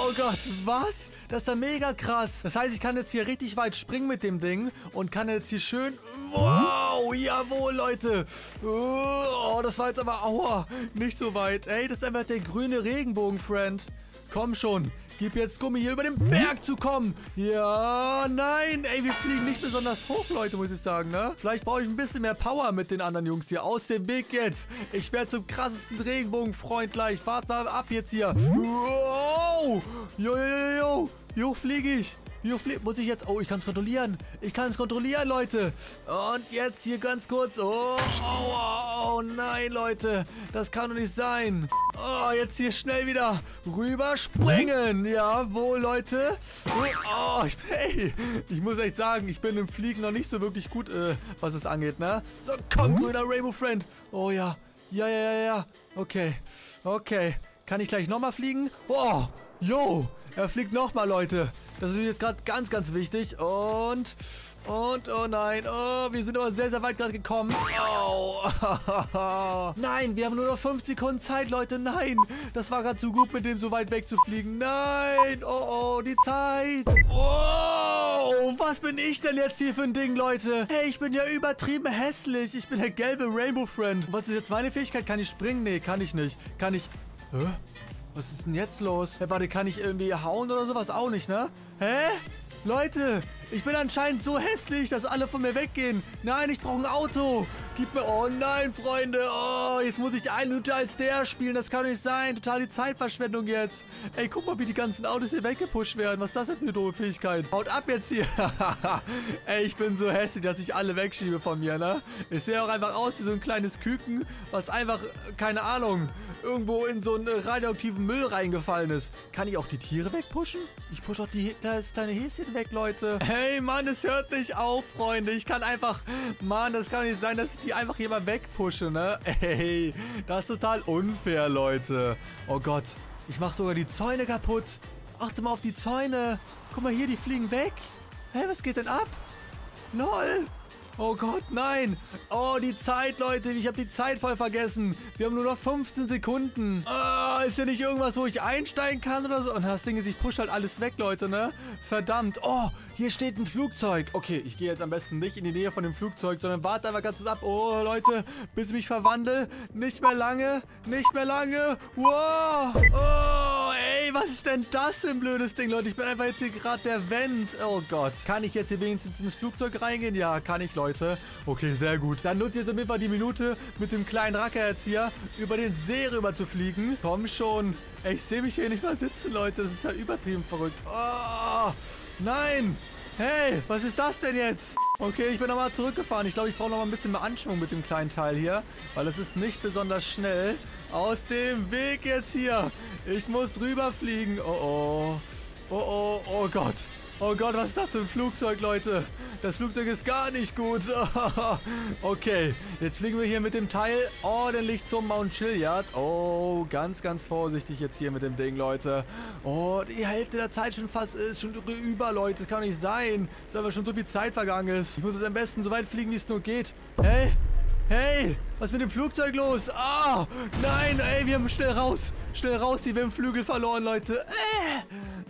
Oh Gott, was? Das ist ja mega krass. Das heißt, ich kann jetzt hier richtig weit springen mit dem Ding und kann jetzt hier schön... Wow, jawohl, Leute. Oh, das war jetzt aber... Aua, nicht so weit. Ey, das ist einfach der grüne Regenbogen-Friend. Komm schon. Gib jetzt Gummi, hier über den Berg zu kommen. Ja, nein. Ey, wir fliegen nicht besonders hoch, Leute, muss ich sagen, ne? Vielleicht brauche ich ein bisschen mehr Power mit den anderen Jungs hier. Aus dem Weg jetzt. Ich werde zum krassesten Regenbogenfreund gleich. Wart mal ab jetzt hier. Wow. Jo. Jo, fliege ich. Muss ich jetzt... Oh, ich kann es kontrollieren. Leute. Und jetzt hier ganz kurz. Oh, nein, Leute. Das kann doch nicht sein. Oh, jetzt hier schnell wieder rüberspringen. Jawohl, Leute. Oh, hey. Ich muss echt sagen, ich bin im Fliegen noch nicht so wirklich gut, was es angeht, ne? So, komm, grüner Rainbow Friend. Oh, ja. Ja. Okay. Kann ich gleich nochmal fliegen? Oh, yo. Er fliegt nochmal, Leute. Das ist jetzt gerade ganz wichtig. Und, oh nein. Oh, wir sind aber sehr weit gerade gekommen. Oh. Nein, wir haben nur noch 5 Sekunden Zeit, Leute. Nein, das war gerade zu gut, mit dem so weit weg zu fliegen. Nein, oh, die Zeit. Oh, was bin ich denn jetzt hier für ein Ding, Leute? Hey, ich bin ja übertrieben hässlich. Ich bin der gelbe Rainbow Friend. Was ist jetzt meine Fähigkeit? Kann ich springen? Nee, kann ich nicht. Kann ich... Hä? Was ist denn jetzt los? Hey, warte, kann ich irgendwie hauen oder sowas? Auch nicht, ne? Hä? Leute, ich bin anscheinend so hässlich, dass alle von mir weggehen. Nein, ich brauche ein Auto. Gib mir... Oh nein, Freunde. Oh, jetzt muss ich 1 Minute als der spielen. Das kann doch nicht sein. Total die Zeitverschwendung jetzt. Ey, guck mal, wie die ganzen Autos hier weggepusht werden. Was ist das denn für eine doofe Fähigkeit? Haut ab jetzt hier. Ey, ich bin so hässlich, dass ich alle wegschiebe von mir, ne? Ich sehe auch einfach aus wie so ein kleines Küken, was einfach, keine Ahnung, irgendwo in so einen radioaktiven Müll reingefallen ist. Kann ich auch die Tiere wegpushen? Ich pushe auch das kleine Häschen weg, Leute. Hey, Mann, es hört nicht auf, Freunde. Ich kann einfach... Mann, das kann nicht sein, dass ich die einfach hier mal wegpushe, ne? Ey, das ist total unfair, Leute. Oh Gott, ich mache sogar die Zäune kaputt. Achte mal auf die Zäune. Guck mal hier, die fliegen weg. Hä, was geht denn ab? Lol. Oh Gott, nein. Oh, die Zeit, Leute. Ich habe die Zeit voll vergessen. Wir haben nur noch 15 Sekunden. ist hier nicht irgendwas, wo ich einsteigen kann oder so? Und das Ding ist, ich push halt alles weg, Leute, ne? Verdammt. Oh, hier steht ein Flugzeug. Okay, ich gehe jetzt am besten nicht in die Nähe von dem Flugzeug, sondern warte einfach ganz kurz ab. Oh, Leute, bis ich mich verwandle. Nicht mehr lange. Nicht mehr lange. Wow. Oh, ey, was ist denn das für ein blödes Ding, Leute? Ich bin einfach jetzt hier gerade der Vent. Oh Gott. Kann ich jetzt hier wenigstens ins Flugzeug reingehen? Ja, kann ich, Leute. Okay, sehr gut. Dann nutze ich jetzt auf jeden Fall die Minute mit dem kleinen Racker jetzt hier über den See rüber zu fliegen. Komm schon. Ey, ich sehe mich hier nicht mal sitzen, Leute. Das ist ja übertrieben verrückt. Oh, nein. Hey, was ist das denn jetzt? Okay, ich bin nochmal zurückgefahren. Ich glaube, ich brauche nochmal ein bisschen mehr Anschwung mit dem kleinen Teil hier, weil es ist nicht besonders schnell. Aus dem Weg jetzt hier. Ich muss rüberfliegen. Oh, oh. Oh, oh. Oh Gott. Oh Gott, was ist das für ein Flugzeug, Leute? Das Flugzeug ist gar nicht gut. Okay, jetzt fliegen wir hier mit dem Teil ordentlich zum Mount Chiliad. Oh, ganz, ganz vorsichtig jetzt hier mit dem Ding, Leute. Oh, die Hälfte der Zeit schon fast ist schon über, Leute. Das kann doch nicht sein, dass aber schon so viel Zeit vergangen ist. Ich muss jetzt am besten so weit fliegen, wie es nur geht. Hey, hey, was ist mit dem Flugzeug los? Ah, nein, ey, wir haben schnell raus. Schnell raus, die wir im Flügel verloren, Leute.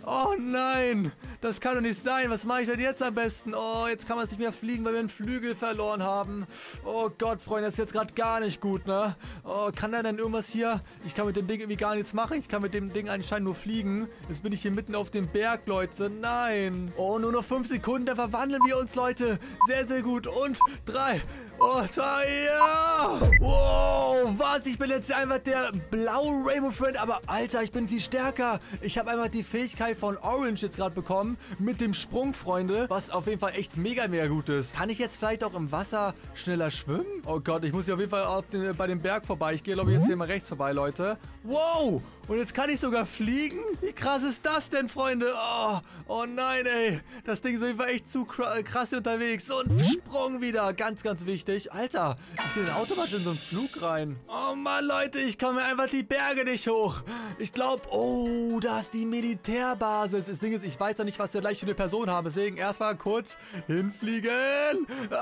Oh nein, das kann doch nicht sein. Was mache ich denn jetzt am besten? Oh, jetzt kann man es nicht mehr fliegen, weil wir einen Flügel verloren haben. Oh Gott, Freunde, das ist jetzt gerade gar nicht gut, ne? Oh, kann da denn irgendwas hier? Ich kann mit dem Ding irgendwie gar nichts machen. Ich kann mit dem Ding anscheinend nur fliegen. Jetzt bin ich hier mitten auf dem Berg, Leute. Nein. Oh, nur noch 5 Sekunden, da verwandeln wir uns, Leute. Sehr, sehr gut. Und 3. Oh, 2. Ja. Wow, was? Ich bin jetzt einfach der blaue Rainbow Friend. Aber, Alter, ich bin viel stärker. Ich habe einfach die Fähigkeit von Orange jetzt gerade bekommen mit dem Sprung, Freunde, was auf jeden Fall echt mega, mega gut ist. Kann ich jetzt vielleicht auch im Wasser schneller schwimmen? Oh Gott, ich muss hier auf jeden Fall bei dem Berg vorbei. Ich gehe, glaube ich, jetzt hier mal rechts vorbei, Leute. Wow! Und jetzt kann ich sogar fliegen? Wie krass ist das denn, Freunde? Oh, oh nein, ey. Das Ding ist auf jeden Fall echt zu krass unterwegs. Und Sprung wieder. Ganz, ganz wichtig. Alter, ich gehe in den automatisch in so einen Flug rein. Oh Mann, Leute, ich komme einfach die Berge nicht hoch. Ich glaube, oh, da ist die Militärbasis. Das Ding ist, ich weiß noch nicht, was wir gleich für eine Person haben. Deswegen erstmal kurz hinfliegen. Oh,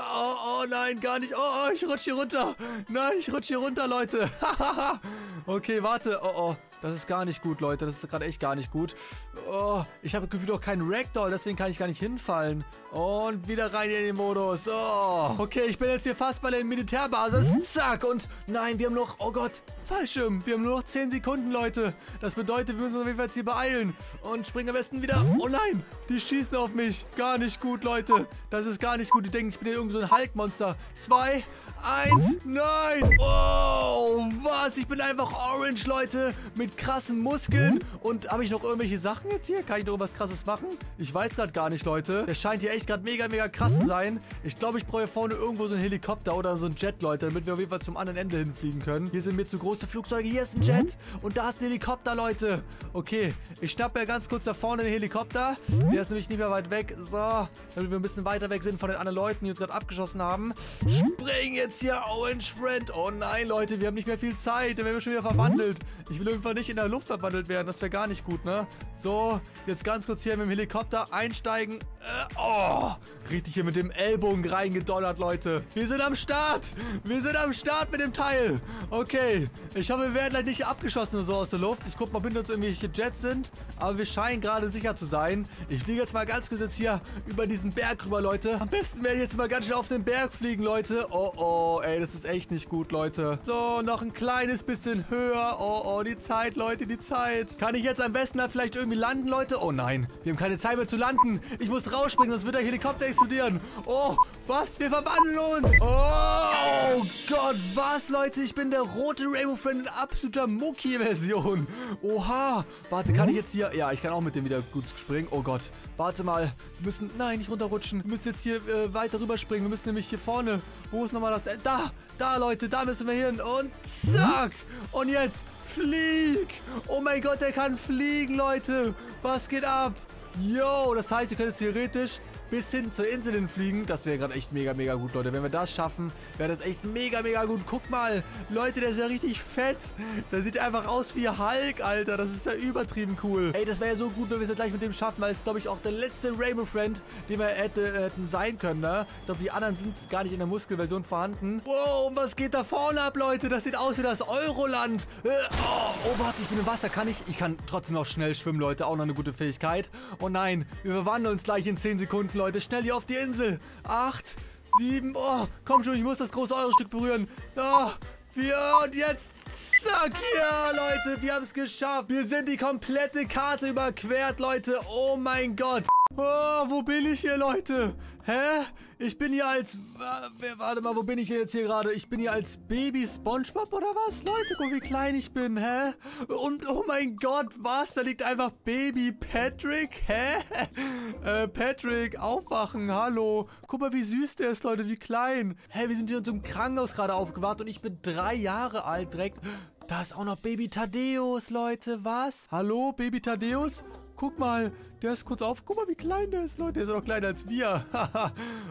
oh nein, gar nicht. Oh, oh, ich rutsche hier runter. Nein, ich rutsche hier runter, Leute. Okay, warte. Oh, oh. Das ist gar nicht gut, Leute. Das ist gerade echt gar nicht gut. Oh, ich habe gefühlt auch keinen Ragdoll, deswegen kann ich gar nicht hinfallen. Und wieder rein in den Modus. Oh, okay, ich bin jetzt hier fast bei der Militärbasis. Zack, und nein, wir haben noch... Oh Gott, Fallschirm. Wir haben nur noch 10 Sekunden, Leute. Das bedeutet, wir müssen uns auf jeden Fall jetzt hier beeilen. Und springen am besten wieder... Oh nein, die schießen auf mich. Gar nicht gut, Leute. Das ist gar nicht gut. Die denken, ich bin hier irgend so ein Hulk-Monster. 2, 1, nein. Oh, was? Ich bin einfach Orange, Leute. Mit krassen Muskeln. Und habe ich noch irgendwelche Sachen jetzt hier? Kann ich noch irgendwas Krasses machen? Ich weiß gerade gar nicht, Leute. Der scheint hier echt gerade mega, mega krass zu sein. Ich glaube, ich brauche hier vorne irgendwo so einen Helikopter oder so einen Jet, Leute, damit wir auf jeden Fall zum anderen Ende hinfliegen können. Hier sind mir zu große Flugzeuge. Hier ist ein Jet. Und da ist ein Helikopter, Leute. Okay, ich schnappe ja ganz kurz da vorne den Helikopter. Der ist nämlich nicht mehr weit weg. So, damit wir ein bisschen weiter weg sind von den anderen Leuten, die uns gerade abgeschossen haben. Springen jetzt hier, Orange Friend. Oh nein, Leute, wir haben nicht mehr viel Zeit. Dann werden wir schon wieder verwandelt. Ich will irgendwie nicht in der Luft verwandelt werden. Das wäre gar nicht gut, ne? So, jetzt ganz kurz hier mit dem Helikopter einsteigen. Oh, richtig hier mit dem Ellbogen reingedonnert, Leute. Wir sind am Start. Wir sind am Start mit dem Teil. Okay, ich hoffe, wir werden halt nicht abgeschossen oder so aus der Luft. Ich guck mal, ob hinter uns irgendwelche Jets sind. Aber wir scheinen gerade sicher zu sein. Ich fliege jetzt mal ganz kurz jetzt hier über diesen Berg rüber, Leute. Am besten werde ich jetzt mal ganz schnell auf den Berg fliegen, Leute. Oh, oh, ey, das ist echt nicht gut, Leute. So, noch ein kleines bisschen höher. Oh, oh, die Zeit, Leute, die Zeit. Kann ich jetzt am besten da vielleicht irgendwie landen, Leute? Oh nein, wir haben keine Zeit mehr zu landen. Ich muss rausspringen, sonst wird der Helikopter explodieren. Oh, was? Wir verwandeln uns. Oh, oh Gott, was, Leute? Ich bin der rote Rainbow Friend in absoluter Mucki-Version. Oha. Warte, kann ich jetzt hier... Ja, ich kann auch mit dem wieder gut springen. Oh Gott. Warte mal. Wir müssen... Nein, nicht runterrutschen. Wir müssen jetzt hier weiter rüberspringen. Wir müssen nämlich hier vorne... Wo ist nochmal das... Da, da, Leute. Da müssen wir hin. Und zack. Und jetzt... Flieg! Oh mein Gott, der kann fliegen, Leute! Was geht ab? Yo, das heißt, ihr könnt jetzt theoretisch bis hin zur Insel hinfliegen. Das wäre gerade echt mega, mega gut, Leute. Wenn wir das schaffen, wäre das echt mega, mega gut. Guck mal, Leute, der ist ja richtig fett. Der sieht einfach aus wie Hulk, Alter. Das ist ja übertrieben cool. Ey, das wäre ja so gut, wenn wir es ja gleich mit dem schaffen, weil es, glaube ich, auch der letzte Rainbow Friend, den wir hätten sein können, ne? Ich glaube, die anderen sind gar nicht in der Muskelversion vorhanden. Wow, und was geht da vorne ab, Leute? Das sieht aus wie das Euroland. Oh, warte, ich bin im Wasser. Kann ich? Ich kann trotzdem noch schnell schwimmen, Leute. Auch noch eine gute Fähigkeit. Oh nein, wir verwandeln uns gleich in 10 Sekunden, Leute. Schnell hier auf die Insel. 8, 7, oh, komm schon, ich muss das große Euro-Stück berühren. Oh, 4 und jetzt... Zack, ja, Leute, wir haben es geschafft. Wir sind die komplette Karte überquert, Leute. Oh mein Gott. Oh, wo bin ich hier, Leute? Hä? Ich bin hier als... Warte mal, wo bin ich jetzt hier gerade? Ich bin hier als Baby SpongeBob oder was? Leute, guck, wie klein ich bin, hä? Und, oh mein Gott, was? Da liegt einfach Baby Patrick, hä? Patrick, aufwachen, hallo. Guck mal, wie süß der ist, Leute, wie klein. Hä, wir sind hier in so einem Krankenhaus gerade aufgewacht und ich bin 3 Jahre alt direkt. Da ist auch noch Baby Thaddäus, Leute, was? Hallo, Baby Thaddäus? Guck mal, der ist kurz auf. Guck mal, wie klein der ist, Leute. Der ist noch kleiner als wir.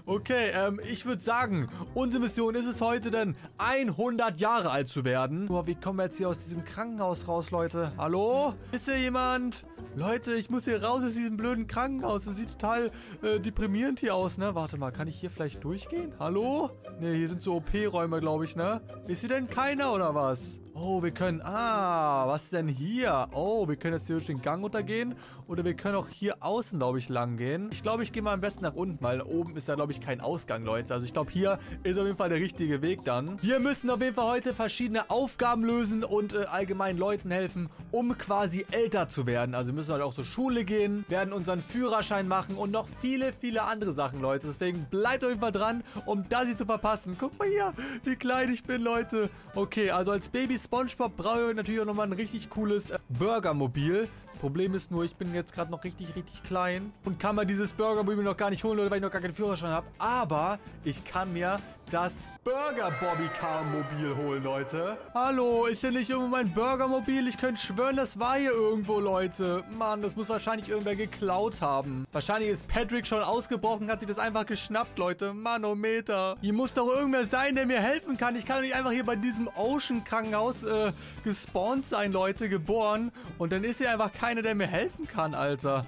Okay, ich würde sagen, unsere Mission ist es heute denn, 100 Jahre alt zu werden. Boah, wie kommen wir jetzt hier aus diesem Krankenhaus raus, Leute? Hallo? Ist hier jemand? Leute, ich muss hier raus aus diesem blöden Krankenhaus. Das sieht total deprimierend hier aus, ne? Warte mal, kann ich hier vielleicht durchgehen? Hallo? Ne, hier sind so OP-Räume, glaube ich, ne? Ist hier denn keiner oder was? Oh, wir können... Ah, was ist denn hier? Oh, wir können jetzt hier durch den Gang runtergehen. Oder wir können auch hier außen, glaube ich, lang gehen. Ich glaube, ich gehe mal am besten nach unten, weil oben ist da, glaube ich, kein Ausgang, Leute. Also ich glaube, hier ist auf jeden Fall der richtige Weg dann. Wir müssen auf jeden Fall heute verschiedene Aufgaben lösen und allgemein Leuten helfen, um quasi älter zu werden. Also wir müssen halt auch zur Schule gehen, werden unseren Führerschein machen und noch viele, viele andere Sachen, Leute. Deswegen bleibt auf jeden Fall dran, um das nicht zu verpassen. Guck mal hier, wie klein ich bin, Leute. Okay, also als Baby SpongeBob brauche ich natürlich auch nochmal ein richtig cooles Burgermobil. Problem ist nur, ich bin jetzt gerade noch richtig, richtig klein und kann mir dieses Burger-Bobby noch gar nicht holen, Leute, weil ich noch gar keinen Führerschein habe. Aber ich kann mir das Burger-Bobby-Car-Mobil holen, Leute. Hallo, ist hier nicht irgendwo mein Burger-Mobil? Ich könnte schwören, das war hier irgendwo, Leute. Mann, das muss wahrscheinlich irgendwer geklaut haben. Wahrscheinlich ist Patrick schon ausgebrochen, hat sich das einfach geschnappt, Leute. Manometer. Hier muss doch irgendwer sein, der mir helfen kann. Ich kann doch nicht einfach hier bei diesem Ocean-Krankenhaus gespawnt sein, Leute, geboren. Und dann ist hier einfach keiner, der mir helfen kann, Alter.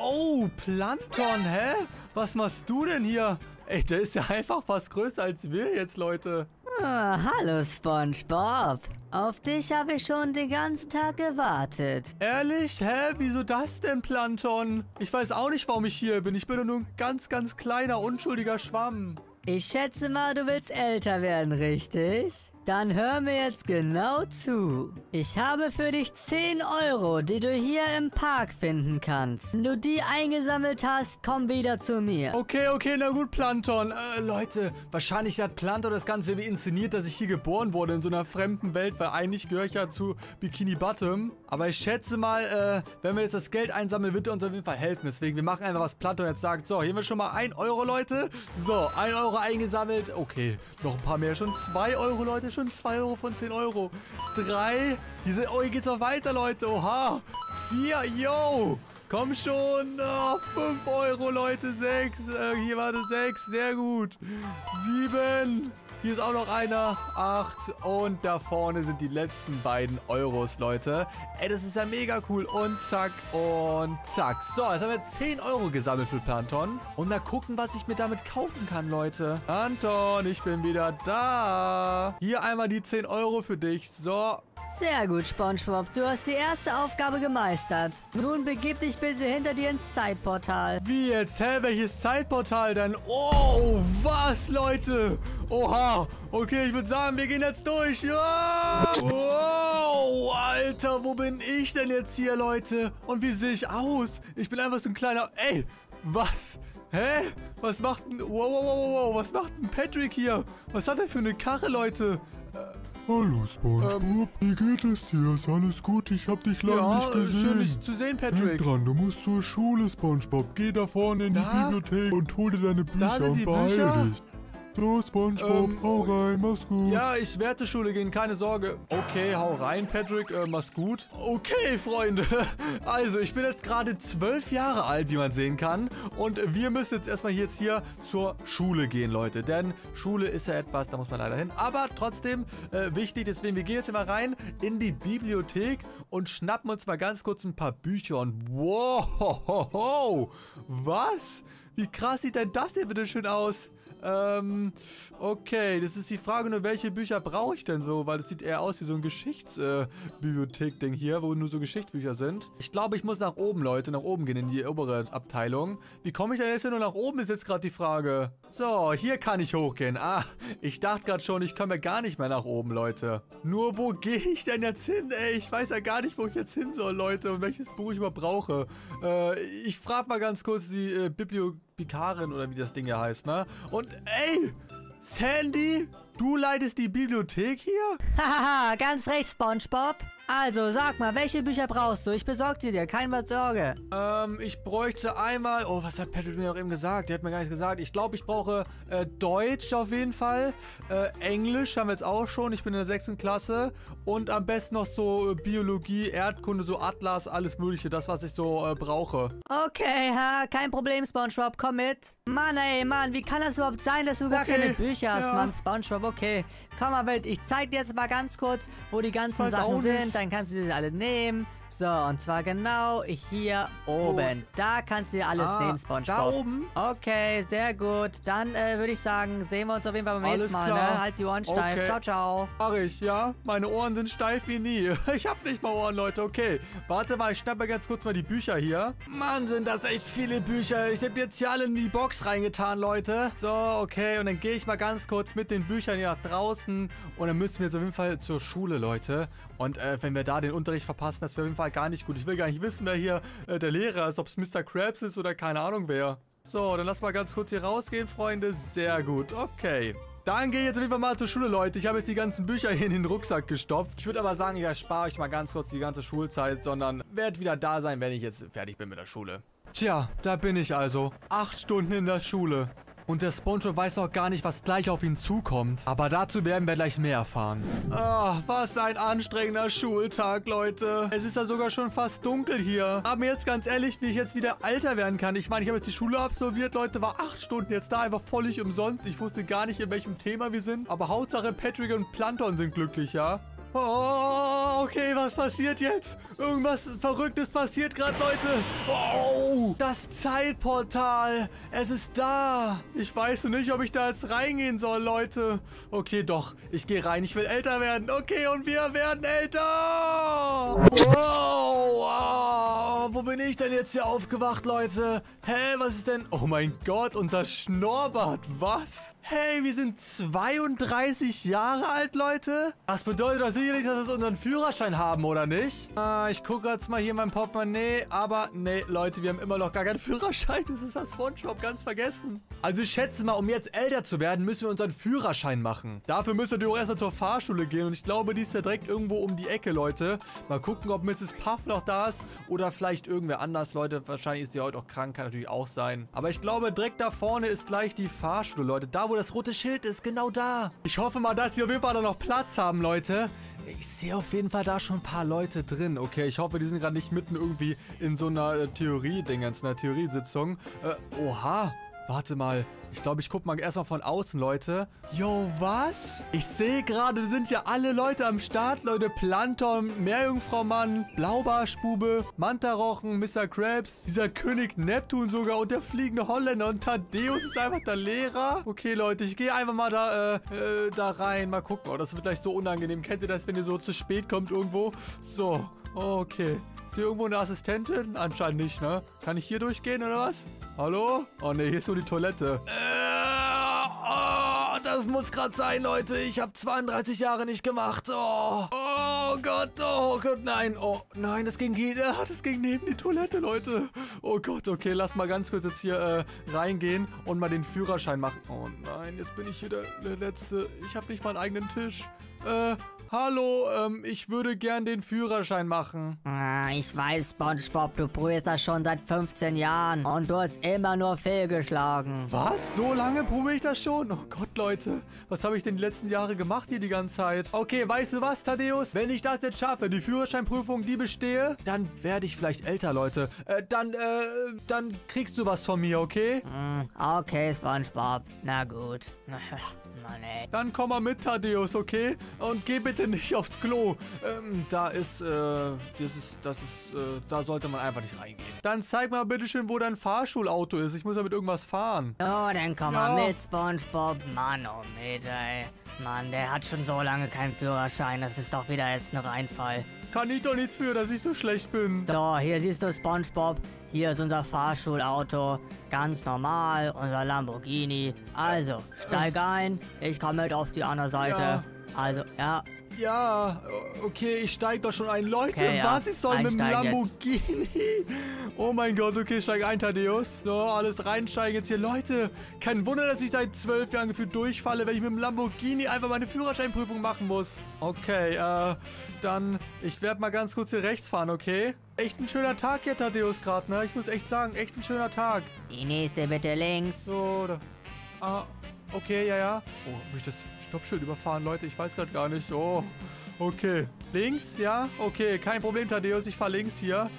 Oh, Plankton, hä? Was machst du denn hier? Ey, der ist ja einfach fast größer als wir jetzt, Leute. Oh, hallo, SpongeBob. Auf dich habe ich schon den ganzen Tag gewartet. Ehrlich? Hä? Wieso das denn, Plankton? Ich weiß auch nicht, warum ich hier bin. Ich bin nur ein ganz, ganz kleiner, unschuldiger Schwamm. Ich schätze mal, du willst älter werden, richtig? Dann hör mir jetzt genau zu. Ich habe für dich 10 €, die du hier im Park finden kannst. Wenn du die eingesammelt hast, komm wieder zu mir. Okay, na gut, Plankton. Leute, wahrscheinlich hat Plankton das Ganze irgendwie inszeniert, dass ich hier geboren wurde in so einer fremden Welt, weil eigentlich gehöre ich ja zu Bikini Bottom. Aber ich schätze mal, wenn wir jetzt das Geld einsammeln, wird er uns auf jeden Fall helfen. Deswegen, wir machen einfach, was Plankton jetzt sagt. So, hier haben wir schon mal 1 €, Leute. So, 1 € eingesammelt. Okay, noch ein paar mehr. Schon 2 €, Leute. Schon 2 € von 10 €. 3. Hier sind, oh, hier geht's noch weiter, Leute. Oha. 4. Yo. Komm schon. Oh, 5 €, Leute. 6. Hier war das 6. Sehr gut. 7. Hier ist auch noch einer. 8. Und da vorne sind die letzten beiden Euros, Leute. Ey, das ist ja mega cool. Und zack. Und zack. So, jetzt haben wir 10 € gesammelt für Plankton. Und mal gucken, was ich mir damit kaufen kann, Leute. Plankton, ich bin wieder da. Hier einmal die 10 € für dich. So. Sehr gut, SpongeBob. Du hast die erste Aufgabe gemeistert. Nun begib dich bitte hinter dir ins Zeitportal. Wie jetzt? Hä? Welches Zeitportal denn? Oh, was, Leute? Oha. Okay, ich würde sagen, wir gehen jetzt durch. Wow, Alter, wo bin ich denn jetzt hier, Leute? Und wie sehe ich aus? Ich bin einfach so ein kleiner... Ey, was? Hä? Was macht denn... Wow. Was macht denn Patrick hier? Was hat er für eine Karre, Leute? Hallo, SpongeBob. Wie geht es dir? Ist alles gut? Ich hab dich lange nicht gesehen. Ja, schön, dich zu sehen, Patrick. Denk dran, du musst zur Schule, SpongeBob. Geh da vorne in die Bibliothek und hol dir deine Bücher und beeil dich. So, SpongeBob, hau rein, mach's gut. Ja, ich werde zur Schule gehen, keine Sorge. Okay, hau rein, Patrick, mach's gut. Okay, Freunde. Also, ich bin jetzt gerade 12 Jahre alt, wie man sehen kann. Und wir müssen jetzt erstmal hier zur Schule gehen, Leute. Denn Schule ist ja etwas, da muss man leider hin. Aber trotzdem wichtig, deswegen, wir gehen jetzt mal rein in die Bibliothek und schnappen uns mal ganz kurz ein paar Bücher. Und wow, was? Wie krass sieht denn das hier bitte schön aus? Okay, das ist die Frage nur, welche Bücher brauche ich denn so? Weil es sieht eher aus wie so ein Geschichtsbibliothek-Ding hier, wo nur so Geschichtsbücher sind. Ich glaube, ich muss nach oben, Leute, nach oben gehen, in die obere Abteilung. Wie komme ich denn jetzt nur nach oben, ist jetzt gerade die Frage. So, hier kann ich hochgehen. Ah, ich dachte gerade schon, ich komme gar nicht mehr nach oben, Leute. Nur, wo gehe ich denn jetzt hin, ey? Ich weiß ja gar nicht, wo ich jetzt hin soll, Leute, und welches Buch ich überhaupt brauche. Ich frage mal ganz kurz die Bibliothek. Vikarin oder wie das Ding ja heißt, ne? Und ey, Sandy, du leitest die Bibliothek hier? Hahaha, ganz recht, SpongeBob. Also, sag mal, welche Bücher brauchst du? Ich besorge sie dir, keine Sorge. Ich bräuchte einmal... Oh, was hat Patrick mir auch eben gesagt? Der hat mir gar nichts gesagt. Ich glaube, ich brauche Deutsch auf jeden Fall. Englisch haben wir jetzt auch schon. Ich bin in der 6. Klasse. Und am besten noch so Biologie, Erdkunde, so Atlas, alles Mögliche. Das, was ich so brauche. Okay, ha, kein Problem, SpongeBob. Komm mit. Mann, ey, Mann, wie kann das überhaupt sein, dass du gar keine Bücher hast, Mann, SpongeBob? Okay, komm mal mit. Ich zeig dir jetzt mal ganz kurz, wo die ganzen Sachen sind. Dann kannst du sie alle nehmen. So, und zwar genau hier oben. Oh. Da kannst du dir alles nehmen, SpongeBob. Da oben? Okay, sehr gut. Dann würde ich sagen, sehen wir uns auf jeden Fall beim nächsten Mal. Ne? Halt die Ohren steif. Okay. Ciao, ciao. Mach ich, ja? Meine Ohren sind steif wie nie. Ich hab nicht mal Ohren, Leute. Okay, warte mal, ich schnappe ganz kurz mal die Bücher hier. Mann, sind das echt viele Bücher. Ich hab jetzt hier alle in die Box reingetan, Leute. So, okay, und dann gehe ich mal ganz kurz mit den Büchern hier nach draußen. Und dann müssen wir jetzt auf jeden Fall zur Schule, Leute. Und wenn wir da den Unterricht verpassen, das wäre auf jeden Fall gar nicht gut. Ich will gar nicht wissen, wer hier der Lehrer ist, ob es Mr. Krabs ist oder keine Ahnung wer. So, dann lass mal ganz kurz hier rausgehen, Freunde. Sehr gut, okay. Dann gehe ich jetzt auf jeden Fall mal zur Schule, Leute. Ich habe jetzt die ganzen Bücher hier in den Rucksack gestopft. Ich würde aber sagen, ich erspare euch mal ganz kurz die ganze Schulzeit, sondern werde wieder da sein, wenn ich jetzt fertig bin mit der Schule. Tja, da bin ich also. 8 Stunden in der Schule. Und der SpongeBob weiß noch gar nicht, was gleich auf ihn zukommt. Aber dazu werden wir gleich mehr erfahren. Ah, was ein anstrengender Schultag, Leute. Es ist ja sogar schon fast dunkel hier. Aber jetzt ganz ehrlich, wie ich jetzt wieder älter werden kann. Ich meine, ich habe jetzt die Schule absolviert, Leute. War 8 Stunden jetzt da, einfach völlig umsonst. Ich wusste gar nicht, in welchem Thema wir sind. Aber Hauptsache Patrick und Plankton sind glücklich, ja? Oh, okay, was passiert jetzt? Irgendwas Verrücktes passiert gerade, Leute. Oh, das Zeitportal. Es ist da. Ich weiß nur nicht, ob ich da jetzt reingehen soll, Leute. Okay, doch. Ich gehe rein. Ich will älter werden. Okay, und wir werden älter. Wow. Wo bin ich denn jetzt hier aufgewacht, Leute? Hä, was ist denn? Oh mein Gott, unser Schnorbart. Was? Hey, wir sind 32 Jahre alt, Leute. Das bedeutet doch sicherlich, dass wir unseren Führerschein haben, oder nicht? Ich gucke jetzt mal hier in meinem Portemonnaie. Aber, nee, Leute, wir haben immer noch gar keinen Führerschein. Das ist das SpongeBob ganz vergessen. Also, ich schätze mal, um jetzt älter zu werden, müssen wir unseren Führerschein machen. Dafür müssen wir auch erstmal zur Fahrschule gehen. Und ich glaube, die ist ja direkt irgendwo um die Ecke, Leute. Mal gucken, ob Mrs. Puff noch da ist. Oder vielleicht irgendwer anders, Leute. Wahrscheinlich ist sie heute auch krank. Kann natürlich auch sein. Aber ich glaube, direkt da vorne ist gleich die Fahrschule, Leute. Da, wo das rote Schild ist, genau da. Ich hoffe mal, dass wir auf jeden Fall noch Platz haben, Leute. Ich sehe auf jeden Fall da schon ein paar Leute drin. Okay, ich hoffe, die sind gerade nicht mitten irgendwie in so einer Theorie-Dingens, einer Theoriesitzung. Oha, warte mal. Ich glaube, ich gucke mal erstmal von außen, Leute. Yo, was? Ich sehe gerade, sind ja alle Leute am Start, Leute. Plankton, Meerjungfrau-Mann, Blaubarschbube, Mantarochen, Mr. Krabs, dieser König Neptun sogar und der fliegende Holländer. Und Thaddäus ist einfach der Lehrer. Okay, Leute, ich gehe einfach mal da rein. Mal gucken. Oh, das wird gleich so unangenehm. Kennt ihr das, wenn ihr so zu spät kommt irgendwo? So, okay. Ist hier irgendwo eine Assistentin? Anscheinend nicht, ne? Kann ich hier durchgehen oder was? Hallo? Oh ne, hier ist nur die Toilette. Oh, das muss gerade sein, Leute. Ich habe 32 Jahre nicht gemacht. Oh Gott, nein. Oh nein, das ging neben die Toilette, Leute. Oh Gott, okay, lass mal ganz kurz jetzt hier reingehen und mal den Führerschein machen. Oh nein, jetzt bin ich hier der Letzte. Ich habe nicht mal einen eigenen Tisch. Hallo, ich würde gern den Führerschein machen. Ich weiß, SpongeBob, du probierst das schon seit 15 Jahren und du hast immer nur fehlgeschlagen. Was? So lange probiere ich das schon? Oh Gott, Leute, was habe ich denn die letzten Jahre gemacht hier die ganze Zeit? Okay, weißt du was, Thaddäus? Wenn ich das jetzt schaffe, die Führerscheinprüfung, die bestehe, dann werde ich vielleicht älter, Leute. Dann kriegst du was von mir, okay? Okay, SpongeBob, na gut. Mann, ey. Dann komm mal mit, Thaddäus, okay? Und geh bitte nicht aufs Klo. Da sollte man einfach nicht reingehen. Dann zeig mal bitte schön, wo dein Fahrschulauto ist. Ich muss ja mit irgendwas fahren. Oh, dann komm mal mit, SpongeBob. Mann, oh Meter, ey. Mann, der hat schon so lange keinen Führerschein. Das ist doch wieder jetzt ein Reinfall. Kann ich doch nichts für, dass ich so schlecht bin. So, hier siehst du, SpongeBob. Hier ist unser Fahrschulauto. Ganz normal, unser Lamborghini. Also, steig ein. Ich komme mit auf die andere Seite. Ja. Also, ja. Ja, okay, ich steig doch schon ein. Leute, okay, was ist doch mit dem Lamborghini? Jetzt. Oh mein Gott, okay, steig ein, Thaddäus. So, alles reinsteigen jetzt hier. Leute, kein Wunder, dass ich seit 12 Jahren gefühlt durchfalle, wenn ich mit dem Lamborghini einfach meine Führerscheinprüfung machen muss. Okay, dann, ich werde mal ganz kurz hier rechts fahren, okay? Echt ein schöner Tag hier, Thaddäus, gerade, ne? Ich muss echt sagen, echt ein schöner Tag. Die nächste bitte links. So, da. Ah, okay, ja, ja. Oh, hab ich das Stoppschild überfahren, Leute. Ich weiß gerade gar nicht. Oh, okay. Links, ja? Okay, kein Problem, Thaddäus. Ich fahre links hier.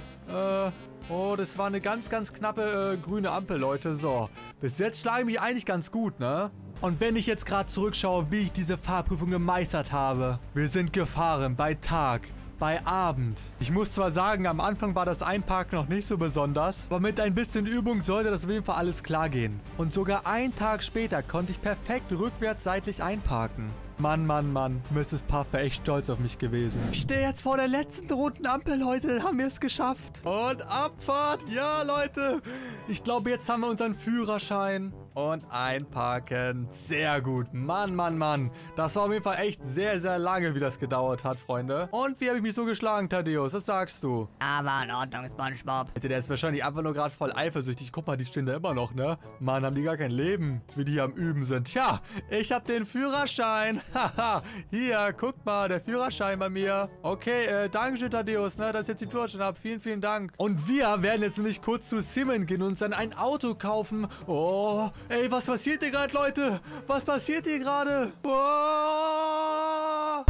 Oh, das war eine ganz, ganz knappe grüne Ampel, Leute. So, bis jetzt schlage ich mich eigentlich ganz gut, ne? Und wenn ich jetzt gerade zurückschaue, wie ich diese Fahrprüfung gemeistert habe. Wir sind gefahren bei Tag, bei Abend. Ich muss zwar sagen, am Anfang war das Einparken noch nicht so besonders, aber mit ein bisschen Übung sollte das auf jeden Fall alles klar gehen. Und sogar einen Tag später konnte ich perfekt rückwärts seitlich einparken. Mann, Mann, Mann. Mrs. Puff wäre echt stolz auf mich gewesen. Ich stehe jetzt vor der letzten roten Ampel, Leute. Dann haben wir es geschafft. Und Abfahrt. Ja, Leute. Ich glaube, jetzt haben wir unseren Führerschein. Und einparken. Sehr gut. Mann, Mann, Mann. Das war auf jeden Fall echt sehr, sehr lange, wie das gedauert hat, Freunde. Und wie habe ich mich so geschlagen, Thaddäus? Was sagst du? Aber in Ordnung, SpongeBob. Alter, der ist wahrscheinlich einfach nur gerade voll eifersüchtig. Guck mal, die stehen da immer noch, ne? Mann, haben die gar kein Leben, wie die hier am Üben sind. Tja, ich habe den Führerschein. Haha, hier, guck mal, der Führerschein bei mir. Okay, danke schön, Thaddäus, ne, dass ich jetzt den Führerschein habe. Vielen, vielen Dank. Und wir werden jetzt nämlich kurz zu Simeon gehen und uns dann ein Auto kaufen. Oh, ey, was passiert hier gerade, Leute? Was passiert hier gerade? Oh,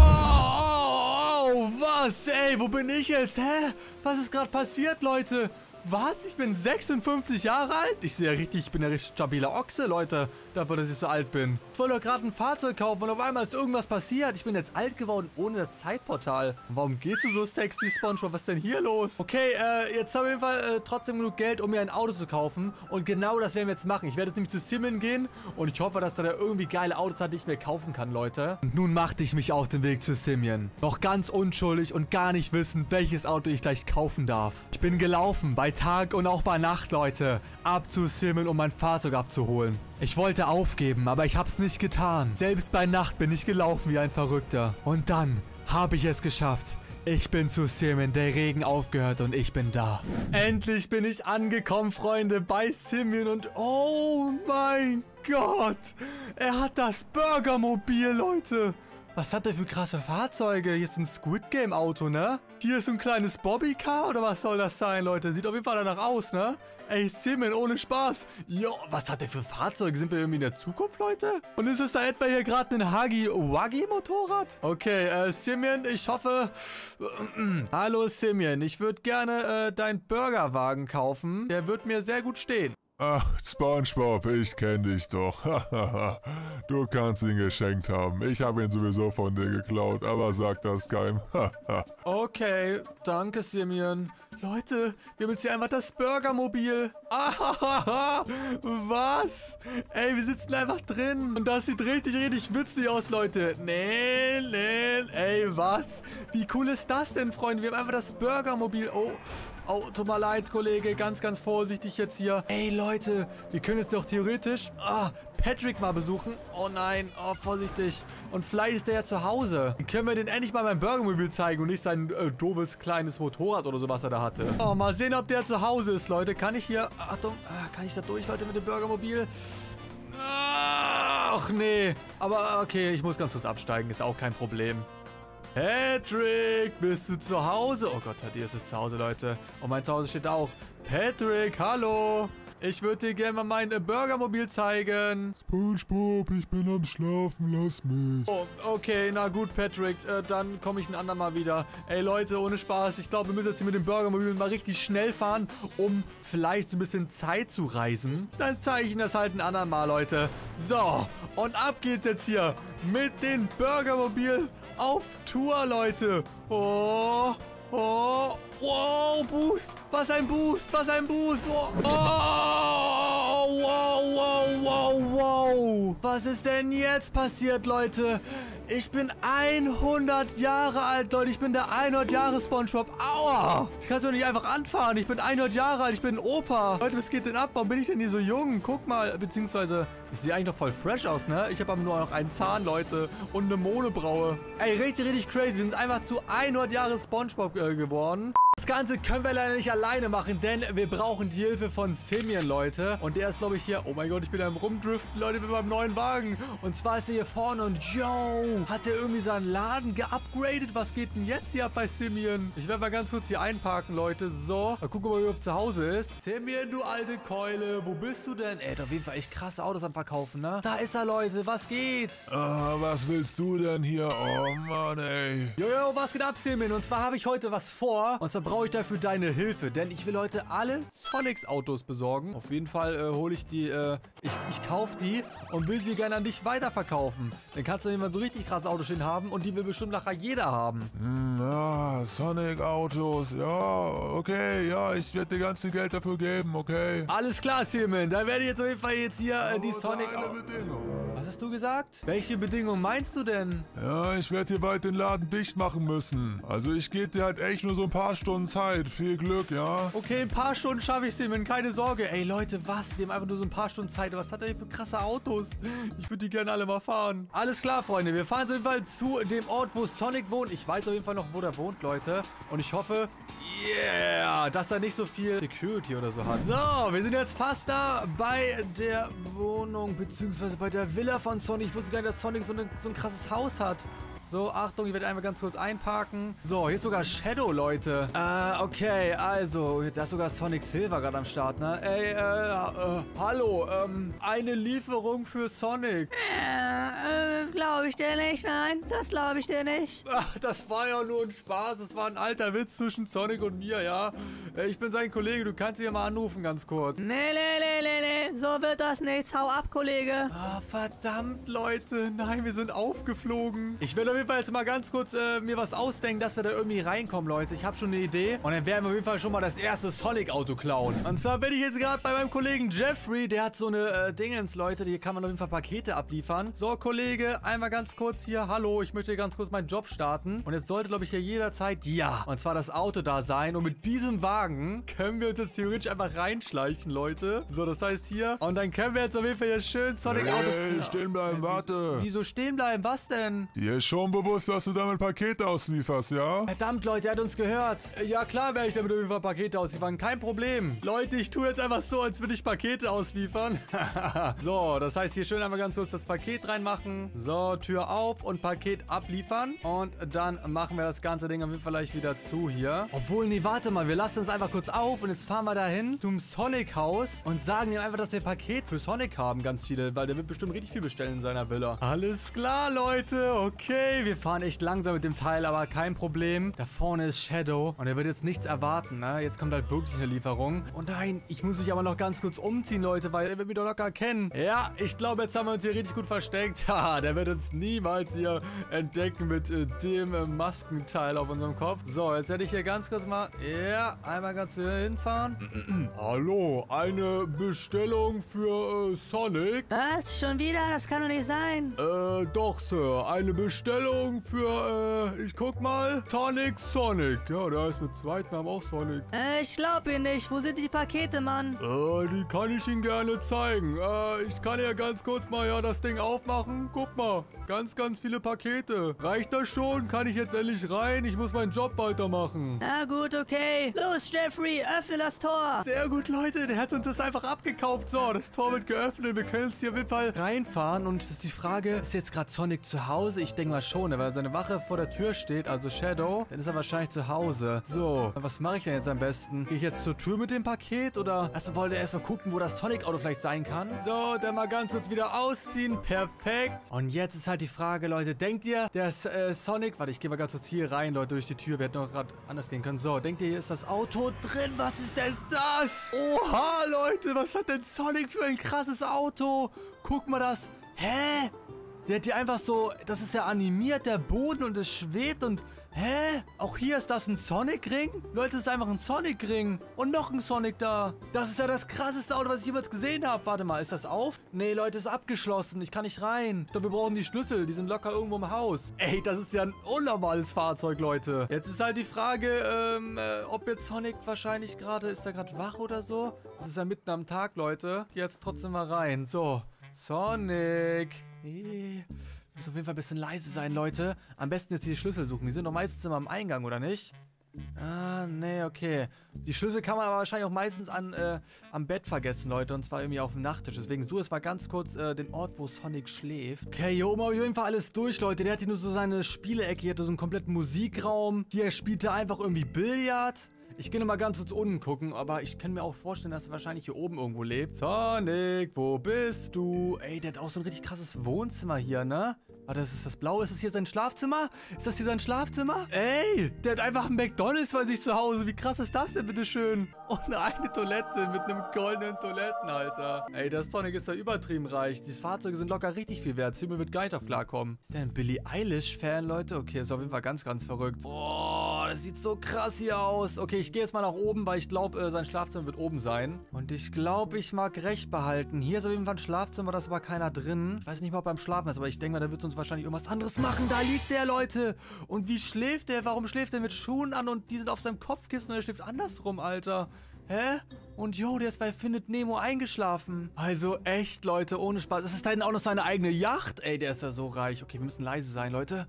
oh, was? Ey, wo bin ich jetzt? Hä? Was ist gerade passiert, Leute? Was? Ich bin 56 Jahre alt? Ich sehe ja richtig, ich bin ja richtig stabiler Ochse, Leute. Dafür, dass ich so alt bin. Ich wollte doch gerade ein Fahrzeug kaufen und auf einmal ist irgendwas passiert. Ich bin jetzt alt geworden ohne das Zeitportal. Und warum gehst du so sexy, SpongeBob? Was ist denn hier los? Okay, jetzt habe ich auf jeden Fall trotzdem genug Geld, um mir ein Auto zu kaufen. Und genau das werden wir jetzt machen. Ich werde jetzt nämlich zu Simeon gehen und ich hoffe, dass da irgendwie geile Autos hat, die ich mir kaufen kann, Leute. Und nun machte ich mich auf den Weg zu Simeon. Noch ganz unschuldig und gar nicht wissen, welches Auto ich gleich kaufen darf. Ich bin gelaufen bei Tag und auch bei Nacht, Leute. Ab zu Simeon, um mein Fahrzeug abzuholen. Ich wollte aufgeben, aber ich hab's nicht getan. Selbst bei Nacht bin ich gelaufen wie ein Verrückter. Und dann habe ich es geschafft. Ich bin zu Simeon, der Regen aufgehört und ich bin da. Endlich bin ich angekommen, Freunde, bei Simeon und oh mein Gott. Er hat das Burgermobil, Leute. Was hat der für krasse Fahrzeuge? Hier ist ein Squid Game Auto, ne? Hier ist so ein kleines Bobbycar oder was soll das sein, Leute? Sieht auf jeden Fall danach aus, ne? Ey, Simeon, ohne Spaß. Jo, was hat der für Fahrzeuge? Sind wir irgendwie in der Zukunft, Leute? Und ist es da etwa hier gerade ein Hagi-Wagi-Motorrad? Okay, Simeon, ich hoffe... Hallo, Simeon. Ich würde gerne deinen Burgerwagen kaufen. Der wird mir sehr gut stehen. Ach, SpongeBob, ich kenne dich doch. Du kannst ihn geschenkt haben. Ich habe ihn sowieso von dir geklaut, aber sag das keinem. Okay, danke, Simeon. Leute, wir haben jetzt hier einfach das Burgermobil. Was? Ey, wir sitzen einfach drin. Und das sieht richtig, richtig witzig aus, Leute. Nee, nee, ey, was? Wie cool ist das denn, Freunde? Wir haben einfach das Burgermobil. Oh, tut mir leid, Kollege. Ganz, ganz vorsichtig jetzt hier. Ey, Leute, wir können jetzt doch theoretisch Patrick mal besuchen. Oh nein, oh, vorsichtig. Und vielleicht ist der ja zu Hause. Dann können wir den endlich mal mein Burgermobil zeigen und nicht sein doofes kleines Motorrad oder so, was er da hatte. Oh, mal sehen, ob der zu Hause ist, Leute. Kann ich hier... Achtung, kann ich da durch, Leute, mit dem Burgermobil? Ach nee. Aber okay, ich muss ganz kurz absteigen. Ist auch kein Problem. Patrick, bist du zu Hause? Oh Gott, Thaddäus ist zu Hause, Leute. Und mein Zuhause steht auch. Patrick, hallo. Ich würde dir gerne mal mein Burgermobil zeigen. SpongeBob, ich bin am Schlafen, lass mich. Oh, okay, na gut, Patrick, dann komme ich ein andermal wieder. Ey, Leute, ohne Spaß, ich glaube, wir müssen jetzt hier mit dem Burgermobil mal richtig schnell fahren, um vielleicht so ein bisschen Zeit zu reisen. Dann zeige ich Ihnen das halt ein andermal, Leute. So, und ab geht's jetzt hier mit dem Burgermobil auf Tour, Leute. Oh, oh. Wow, Boost! Was ein Boost! Was ein Boost! Oh, oh, wow, wow, wow, wow! Was ist denn jetzt passiert, Leute? Ich bin 100 Jahre alt, Leute. Ich bin der 100 Jahre SpongeBob. Aua! Ich kann es doch nicht einfach anfahren. Ich bin 100 Jahre alt. Ich bin ein Opa. Leute, was geht denn ab? Warum bin ich denn hier so jung? Guck mal, beziehungsweise... Ich sehe eigentlich noch voll fresh aus, ne? Ich habe aber nur noch einen Zahn, Leute. Und eine Monobraue. Ey, richtig, richtig crazy. Wir sind einfach zu 100 Jahre SpongeBob geworden. Das Ganze können wir leider nicht alleine machen, denn wir brauchen die Hilfe von Simeon, Leute. Und der ist, glaube ich, hier... Oh mein Gott, ich bin am Rumdriften, Leute, mit meinem neuen Wagen. Und zwar ist er hier vorne und... Yo! Hat der irgendwie seinen Laden geupgradet? Was geht denn jetzt hier ab bei Simeon? Ich werde mal ganz kurz hier einparken, Leute. So, mal gucken, ob er überhaupt zu Hause ist. Simeon, du alte Keule, wo bist du denn? Ey, hat auf jeden Fall echt krasse Autos am Verkaufen, ne? Da ist er, Leute. Was geht? Was willst du denn hier? Oh Mann, ey. Jojo, was geht ab, Simeon? Und zwar habe ich heute was vor. Und zwar brauche ich dafür deine Hilfe, denn ich will heute alle Sonics Autos besorgen. Auf jeden Fall hole ich die, ich kaufe die und will sie gerne an dich weiterverkaufen. Dann kannst du jemand so richtig krasse Autos stehen haben und die will bestimmt nachher jeder haben. Ja, Sonic Autos, ja, okay, ja, ich werde dir ganz viel Geld dafür geben, okay. Alles klar, Simon, da werde ich jetzt auf jeden Fall jetzt hier die Sonic Autos... Was hast du gesagt? Welche Bedingungen meinst du denn? Ja, ich werde hier bald den Laden dicht machen müssen. Also ich gebe dir halt echt nur so ein paar Stunden Zeit. Viel Glück, ja? Okay, ein paar Stunden schaffe ich es, Simon. Keine Sorge. Ey, Leute, was? Wir haben einfach nur so ein paar Stunden Zeit. Was hat er hier für krasse Autos? Ich würde die gerne alle mal fahren. Alles klar, Freunde. Wir fahren auf jeden Fall zu dem Ort, wo Sonic wohnt. Ich weiß auf jeden Fall noch, wo der wohnt, Leute. Und ich hoffe... Yeah, dass da nicht so viel Security oder so hat. So, wir sind jetzt fast da bei der Wohnung, beziehungsweise bei der Villa von Sonic. Ich wusste gar nicht, dass Sonic so ein krasses Haus hat. So, Achtung, ich werde einmal ganz kurz einparken. So, hier ist sogar Shadow, Leute. Okay, also, da ist sogar Sonic Silver gerade am Start, ne? Ey, hallo, eine Lieferung für Sonic. Glaube ich dir nicht, nein, das glaube ich dir nicht. Ach, das war ja nur ein Spaß, das war ein alter Witz zwischen Sonic und mir, ja? Ich bin sein Kollege, du kannst ihn ja mal anrufen, ganz kurz. Nee, so wird das nichts, hau ab, Kollege. Ah, verdammt, Leute, nein, wir sind aufgeflogen. Ich werde auf jeden Fall jetzt mal ganz kurz mir was ausdenken, dass wir da irgendwie reinkommen, Leute. Ich habe schon eine Idee. Und dann werden wir auf jeden Fall schon mal das erste Sonic-Auto klauen. Und zwar bin ich jetzt gerade bei meinem Kollegen Jeffrey. Der hat so eine Dingens, Leute. Hier kann man auf jeden Fall Pakete abliefern. So, Kollege, einmal ganz kurz hier. Hallo, ich möchte ganz kurz meinen Job starten. Und jetzt sollte, glaube ich, hier jederzeit, ja, und zwar das Auto da sein. Und mit diesem Wagen können wir uns jetzt theoretisch einfach reinschleichen, Leute. So, das heißt hier. Und dann können wir jetzt auf jeden Fall hier schön Sonic-Autos... Hey, stehen bleiben, warte. Wieso stehen bleiben? Was denn? Dir ist schon bewusst, dass du damit Pakete auslieferst, ja? Verdammt, Leute, er hat uns gehört. Ja, klar werde ich damit auf jeden Fall Pakete ausliefern. Kein Problem. Leute, ich tue jetzt einfach so, als würde ich Pakete ausliefern. So, das heißt hier schön einmal ganz kurz das Paket reinmachen. So, Tür auf und Paket abliefern. Und dann machen wir das ganze Ding auf jeden Fall gleich wieder zu hier. Obwohl, nee, warte mal. Wir lassen uns einfach kurz auf und jetzt fahren wir dahin zum Sonic-Haus und sagen ihm einfach, dass wir Paket für Sonic haben, ganz viele. Weil der wird bestimmt richtig viel bestellen in seiner Villa. Alles klar, Leute. Okay, wir fahren echt langsam mit dem Teil, aber kein Problem. Da vorne ist Shadow und er wird jetzt nichts erwarten, ne? Jetzt kommt halt wirklich eine Lieferung. Und nein, ich muss mich aber noch ganz kurz umziehen, Leute, weil er wird mich doch locker kennen. Ja, ich glaube, jetzt haben wir uns hier richtig gut versteckt. Haha, der wird uns niemals hier entdecken mit dem Maskenteil auf unserem Kopf. So, jetzt werde ich hier ganz kurz mal... Ja, einmal ganz hier hinfahren. Hallo, eine Bestellung für Sonic. Was? Schon wieder? Das kann doch nicht sein. Doch, Sir, eine Bestellung Bestellung für, ich guck mal, Sonic. Ja, da ist mit zweiten Namen auch Sonic. Ich glaub ihn nicht. Wo sind die Pakete, Mann? Die kann ich Ihnen gerne zeigen. Ich kann ja ganz kurz mal das Ding aufmachen. Guck mal, ganz viele Pakete. Reicht das schon? Kann ich jetzt endlich rein? Ich muss meinen Job weitermachen. Na gut, okay. Los, Jeffrey, öffne das Tor. Sehr gut, Leute. Der hat uns das einfach abgekauft. So, das Tor wird geöffnet. Wir können jetzt hier auf jeden Fall reinfahren. Und das ist die Frage, ist jetzt gerade Sonic zu Hause? Ich denke mal schon, weil seine Wache vor der Tür steht, also Shadow. Dann ist er wahrscheinlich zu Hause. So, was mache ich denn jetzt am besten? Gehe ich jetzt zur Tür mit dem Paket? Oder erstmal gucken, wo das Sonic-Auto vielleicht sein kann? So, dann mal ganz kurz wieder ausziehen. Perfekt. Und jetzt ist halt die Frage, Leute, denkt ihr, dass Sonic... Warte, ich gehe mal ganz kurz hier rein, Leute, durch die Tür. Wir hätten auch gerade anders gehen können. So, denkt ihr, hier ist das Auto drin? Was ist denn das? Oha, Leute, was hat denn Sonic für ein krasses Auto? Guck mal das. Hä? Der hat hier einfach so... Das ist ja animiert, der Boden, und es schwebt und... Hä? Auch hier ist das ein Sonic-Ring? Leute, das ist einfach ein Sonic-Ring. Und noch ein Sonic da. Das ist ja das krasseste Auto, was ich jemals gesehen habe. Warte mal, ist das auf? Nee, Leute, ist abgeschlossen. Ich kann nicht rein. Doch, wir brauchen die Schlüssel. Die sind locker irgendwo im Haus. Ey, das ist ja ein unnormales Fahrzeug, Leute. Jetzt ist halt die Frage, ob jetzt Sonic wahrscheinlich gerade... Ist er gerade wach oder so? Das ist ja mitten am Tag, Leute. Geh jetzt trotzdem mal rein. So, Sonic... Muss auf jeden Fall ein bisschen leise sein, Leute. Am besten jetzt die Schlüssel suchen. Die sind doch meistens immer am Eingang, oder nicht? Ah, nee, okay. Die Schlüssel kann man aber wahrscheinlich auch meistens am Bett vergessen, Leute. Und zwar irgendwie auf dem Nachttisch. Deswegen suche es mal ganz kurz den Ort, wo Sonic schläft. Okay, hier oben habe ich auf jeden Fall alles durch, Leute. Der hat hier nur so seine Spielecke. Hier hat so einen kompletten Musikraum. Hier spielt er einfach irgendwie Billard. Ich gehe nochmal ganz kurz unten gucken, aber ich kann mir auch vorstellen, dass er wahrscheinlich hier oben irgendwo lebt. Sonic, wo bist du? Ey, der hat auch so ein richtig krasses Wohnzimmer hier, ne? Warte, ist das blau? Ist das hier sein Schlafzimmer? Ist das hier sein Schlafzimmer? Ey, der hat einfach einen McDonald's bei sich zu Hause. Wie krass ist das denn, bitteschön? Und eine Toilette mit einem goldenen Toilettenhalter. Ey, das Sonic ist da übertrieben reich. Diese Fahrzeuge sind locker richtig viel wert. Simeon wird gar nicht auf klarkommen. Ist der ein Billie Eilish-Fan, Leute? Okay, ist auf jeden Fall ganz verrückt. Oh, das sieht so krass hier aus. Okay, ich gehe jetzt mal nach oben, weil ich glaube, sein Schlafzimmer wird oben sein. Und ich glaube, ich mag recht behalten. Hier ist auf jeden Fall ein Schlafzimmer, da ist aber keiner drin. Ich weiß nicht mal, ob er beim Schlafen ist, aber ich denke mal, da wird uns wahrscheinlich irgendwas anderes machen. Da liegt der, Leute. Und wie schläft der? Warum schläft er mit Schuhen an und die sind auf seinem Kopfkissen und er schläft andersrum, Alter? Hä? Und yo, der ist bei Findet Nemo eingeschlafen. Also echt, Leute, ohne Spaß. Es ist da hinten auch noch seine eigene Yacht. Ey, der ist ja so reich. Okay, wir müssen leise sein, Leute.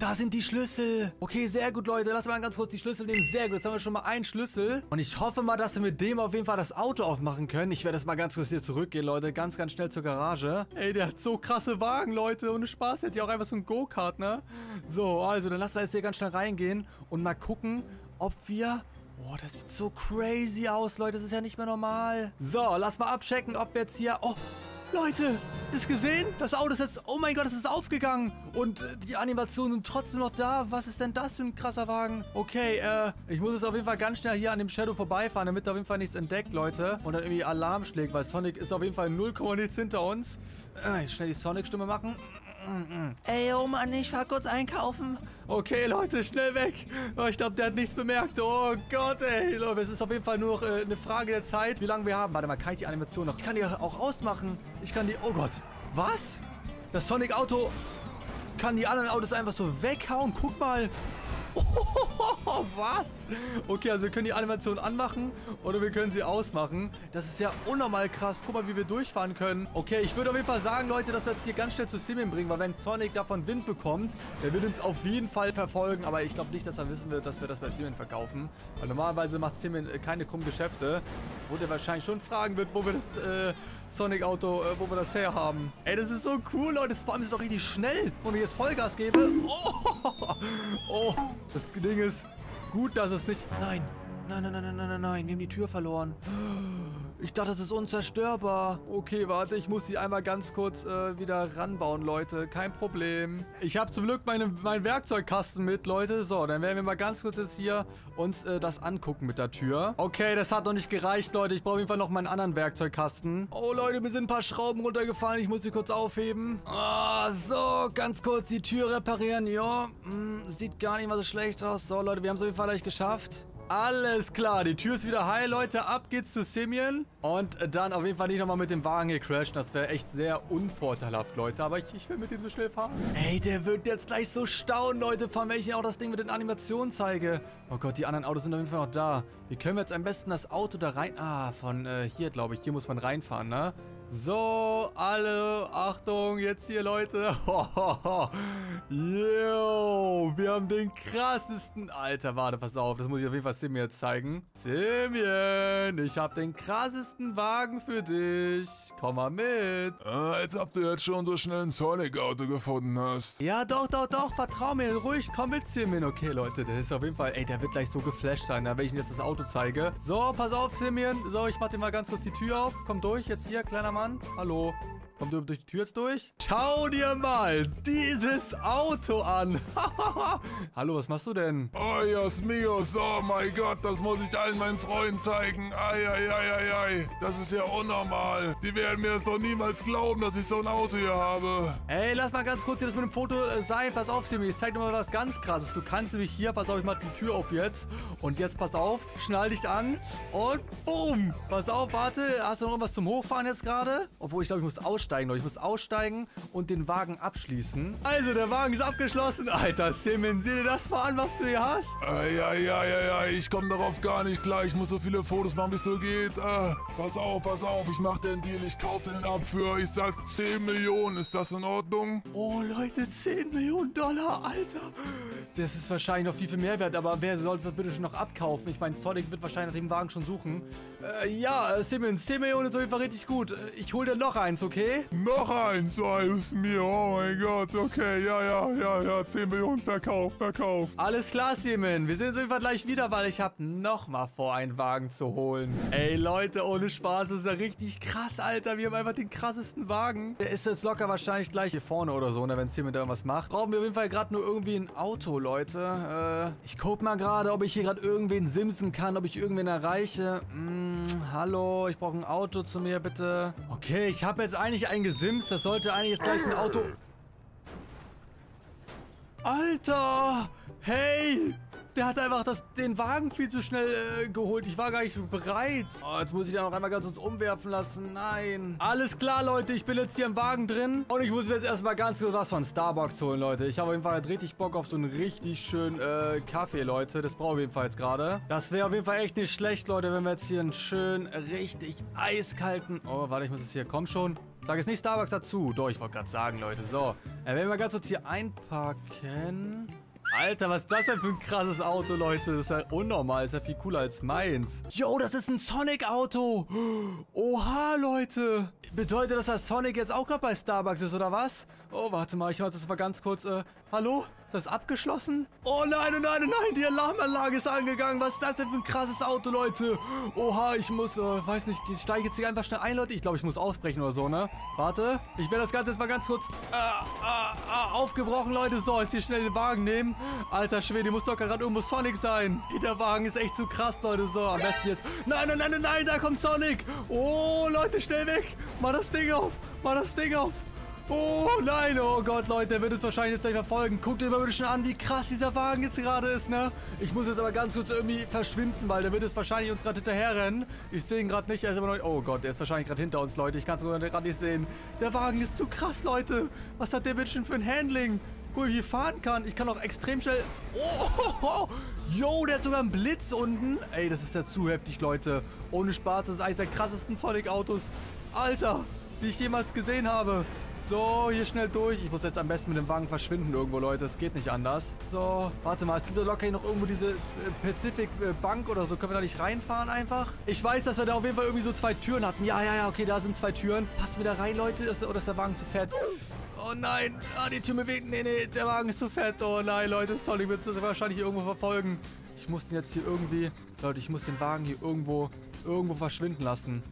Da sind die Schlüssel. Okay, sehr gut, Leute. Lass mal ganz kurz die Schlüssel nehmen. Sehr gut. Jetzt haben wir schon mal einen Schlüssel. Und ich hoffe mal, dass wir mit dem auf jeden Fall das Auto aufmachen können. Ich werde jetzt mal ganz kurz hier zurückgehen, Leute. Ganz schnell zur Garage. Ey, der hat so krasse Wagen, Leute. Ohne Spaß. Der hat ja auch einfach so einen Go-Kart, ne? So, also, dann lassen wir jetzt hier ganz schnell reingehen und mal gucken, ob wir... Oh, das sieht so crazy aus, Leute. Das ist ja nicht mehr normal. So, lass mal abchecken, ob jetzt hier... Oh, Leute, das gesehen? Das Auto ist jetzt... Oh mein Gott, es ist aufgegangen. Und die Animationen sind trotzdem noch da. Was ist denn das für ein krasser Wagen? Okay, ich muss jetzt auf jeden Fall ganz schnell hier an dem Shadow vorbeifahren, damit er auf jeden Fall nichts entdeckt, Leute. Und dann irgendwie Alarm schlägt, weil Sonic ist auf jeden Fall 0,0 nichts hinter uns. Jetzt schnell die Sonic-Stimme machen. Ey, oh Mann, ich fahr kurz einkaufen. Okay, Leute, schnell weg. Ich glaube, der hat nichts bemerkt. Oh Gott, ey. Leute, es ist auf jeden Fall nur noch eine Frage der Zeit, wie lange wir haben. Warte mal, kann ich die Animation noch... Ich kann die auch ausmachen. Ich kann die... Oh Gott. Was? Das Sonic-Auto kann die anderen Autos einfach so weghauen. Guck mal. Oh, was? Okay, also wir können die Animation anmachen oder wir können sie ausmachen. Das ist ja unnormal krass. Guck mal, wie wir durchfahren können. Okay, ich würde auf jeden Fall sagen, Leute, dass wir jetzt hier ganz schnell zu Simeon bringen, weil wenn Sonic davon Wind bekommt, der wird uns auf jeden Fall verfolgen. Aber ich glaube nicht, dass er wissen wird, dass wir das bei Simeon verkaufen. Weil normalerweise macht Simeon keine krummen Geschäfte. Wo der wahrscheinlich schon fragen wird, wo wir das Sonic-Auto, wo wir das her haben. Ey, das ist so cool, Leute. Vor allem ist es auch richtig schnell. Und wenn ich jetzt Vollgas gebe... Oh, das Ding ist gut, dass es nicht... Nein. Wir haben die Tür verloren. Ich dachte, das ist unzerstörbar. Okay, warte, ich muss die einmal ganz kurz wieder ranbauen, Leute. Kein Problem. Ich habe zum Glück meinen Werkzeugkasten mit, Leute. So, dann werden wir mal ganz kurz jetzt hier uns das angucken mit der Tür. Okay, das hat noch nicht gereicht, Leute. Ich brauche auf jeden Fall noch meinen anderen Werkzeugkasten. Oh, Leute, mir sind ein paar Schrauben runtergefallen. Ich muss sie kurz aufheben. Ah, so, ganz kurz die Tür reparieren. Ja, sieht gar nicht mal so schlecht aus. So, Leute, wir haben es auf jeden Fall gleich geschafft. Alles klar, die Tür ist wieder heil, Leute. Ab geht's zu Simeon. Und dann auf jeden Fall nicht nochmal mit dem Wagen hier crashen. Das wäre echt sehr unvorteilhaft, Leute. Aber ich will mit dem so schnell fahren. Ey, der wird jetzt gleich so staunen, Leute. Vor allem, wenn ich hier auch das Ding mit den Animationen zeige. Oh Gott, die anderen Autos sind auf jeden Fall noch da. Wie können wir jetzt am besten das Auto da rein... Ah, von hier, glaube ich. Hier muss man reinfahren, ne? So, alle, Achtung, jetzt hier, Leute. Yo, wir haben den krassesten... Alter, warte, pass auf, das muss ich auf jeden Fall Simeon jetzt zeigen. Simeon, ich habe den krassesten Wagen für dich. Komm mal mit. Als ob du jetzt schon so schnell ein Sonic-Auto gefunden hast. Ja, doch, vertrau mir, ruhig, komm mit, Simeon. Okay, Leute, der ist auf jeden Fall... Ey, der wird gleich so geflasht sein, wenn ich ihm jetzt das Auto zeige. So, pass auf, Simeon. So, ich mach dir mal ganz kurz die Tür auf. Komm durch, jetzt hier, kleiner Mann. Hallo. Kommt ihr durch die Tür jetzt durch? Schau dir mal dieses Auto an. Hallo, was machst du denn? Ayos mios, oh mein Gott, das muss ich allen meinen Freunden zeigen. Ei, das ist ja unnormal. Die werden mir das doch niemals glauben, dass ich so ein Auto hier habe. Ey, lass mal ganz kurz hier das mit dem Foto sein. Pass auf, Simeon, ich zeig dir mal was ganz Krasses. Du kannst nämlich hier, pass auf, ich mach die Tür auf jetzt. Und jetzt, pass auf, schnall dich an und boom. Pass auf, warte, hast du noch irgendwas zum Hochfahren jetzt gerade? Obwohl, ich glaube, ich muss aussteigen. Ich muss aussteigen und den Wagen abschließen. Also, der Wagen ist abgeschlossen. Alter, Simeon, sieh dir das mal an, was du hier hast. Ich komme darauf gar nicht klar. Ich muss so viele Fotos machen, bis du geht. Pass auf. Ich mache den Deal. Ich kaufe den ab für, ich sag, 10 Millionen. Ist das in Ordnung? Oh, Leute, 10 Millionen Dollar, Alter. Das ist wahrscheinlich noch viel mehr wert, aber wer sollte das bitte schon noch abkaufen? Ich meine, Sonic wird wahrscheinlich nach dem Wagen schon suchen. Simeon, 10 Millionen ist auf jeden Fall richtig gut. Ich hole dir noch eins, okay? Noch eins, alles mir, oh mein Gott, okay, ja, 10 Millionen, Verkauf. Alles klar, Simeon, wir sehen uns auf jeden Fall gleich wieder, weil ich habe nochmal vor, einen Wagen zu holen. Ey, Leute, ohne Spaß, das ist ja richtig krass, Alter, wir haben einfach den krassesten Wagen. Der ist jetzt locker wahrscheinlich gleich hier vorne oder so, ne, wenn Simeon da irgendwas macht. Brauchen wir auf jeden Fall gerade nur irgendwie ein Auto, Leute. Ich guck mal gerade, ob ich hier gerade irgendwen simsen kann, ob ich irgendwen erreiche. Hallo, ich brauche ein Auto zu mir, bitte. Okay, ich habe jetzt eigentlich einen gesimst. Das sollte eigentlich jetzt gleich ein Auto... Alter! Hey! Der hat einfach den Wagen viel zu schnell geholt. Ich war gar nicht bereit. Oh, jetzt muss ich da noch einmal ganz kurz umwerfen lassen. Nein. Alles klar, Leute. Ich bin jetzt hier im Wagen drin. Und ich muss jetzt erstmal ganz kurz was von Starbucks holen, Leute. Ich habe auf jeden Fall richtig Bock auf so einen richtig schönen Kaffee, Leute. Das brauche ich auf jeden Fall jetzt gerade. Das wäre auf jeden Fall echt nicht schlecht, Leute, wenn wir jetzt hier einen schönen, richtig eiskalten... Oh, warte, ich muss jetzt hier... Komm schon. Sag jetzt nicht Starbucks dazu. Doch, ich wollte gerade sagen, Leute. So. Wenn wir ganz kurz hier einpacken... Alter, was ist das denn für ein krasses Auto, Leute? Das ist ja unnormal. Das ist ja viel cooler als meins. Yo, das ist ein Sonic-Auto. Oha, Leute. Bedeutet das, dass Sonic jetzt auch gerade bei Starbucks ist, oder was? Oh, warte mal. Ich mach das mal ganz kurz. Hallo? Ist das abgeschlossen? Oh nein, oh nein, oh nein. Die Alarmanlage ist angegangen. Was ist das denn für ein krasses Auto, Leute? Oha, ich muss, weiß nicht. Ich steige jetzt hier einfach schnell ein, Leute. Ich glaube, ich muss ausbrechen oder so, ne? Warte. Ich werde das Ganze jetzt mal ganz kurz aufgebrochen, Leute. So, jetzt hier schnell den Wagen nehmen. Alter Schwede, muss doch gerade irgendwo Sonic sein. Der Wagen ist echt zu krass, Leute. So, am besten jetzt. Nein, da kommt Sonic. Oh, Leute, schnell weg. Mach das Ding auf. Oh, nein. Oh Gott, Leute, der wird uns wahrscheinlich jetzt gleich verfolgen. Guckt euch mal bitte schon an, wie krass dieser Wagen jetzt gerade ist, ne? Ich muss jetzt aber ganz kurz irgendwie verschwinden, weil der wird jetzt wahrscheinlich uns gerade hinterherrennen. Ich sehe ihn gerade nicht. Er ist aber noch... Oh Gott, der ist wahrscheinlich gerade hinter uns, Leute. Ich kann es gerade nicht sehen. Der Wagen ist zu krass, Leute. Was hat der bitte schon für ein Handling? Cool, wie ich fahren kann. Ich kann auch extrem schnell... Oh, yo, der hat sogar einen Blitz unten. Ey, das ist ja zu heftig, Leute. Ohne Spaß, das ist eines der krassesten Sonic-Autos, Alter, die ich jemals gesehen habe. So, hier schnell durch. Ich muss jetzt am besten mit dem Wagen verschwinden irgendwo, Leute. Das geht nicht anders. So, warte mal. Es gibt doch locker hier noch irgendwo diese Pacific Bank oder so. Können wir da nicht reinfahren einfach? Ich weiß, dass wir da auf jeden Fall irgendwie so zwei Türen hatten. Ja, okay, da sind zwei Türen. Passt wieder rein, Leute. Oder ist der Wagen zu fett? Oh nein, die Tür bewegt. Nee, der Wagen ist zu fett. Oh nein, Leute, ist toll. Ich würde das wahrscheinlich irgendwo verfolgen. Ich muss den jetzt hier irgendwie... Leute, ich muss den Wagen hier irgendwo verschwinden lassen.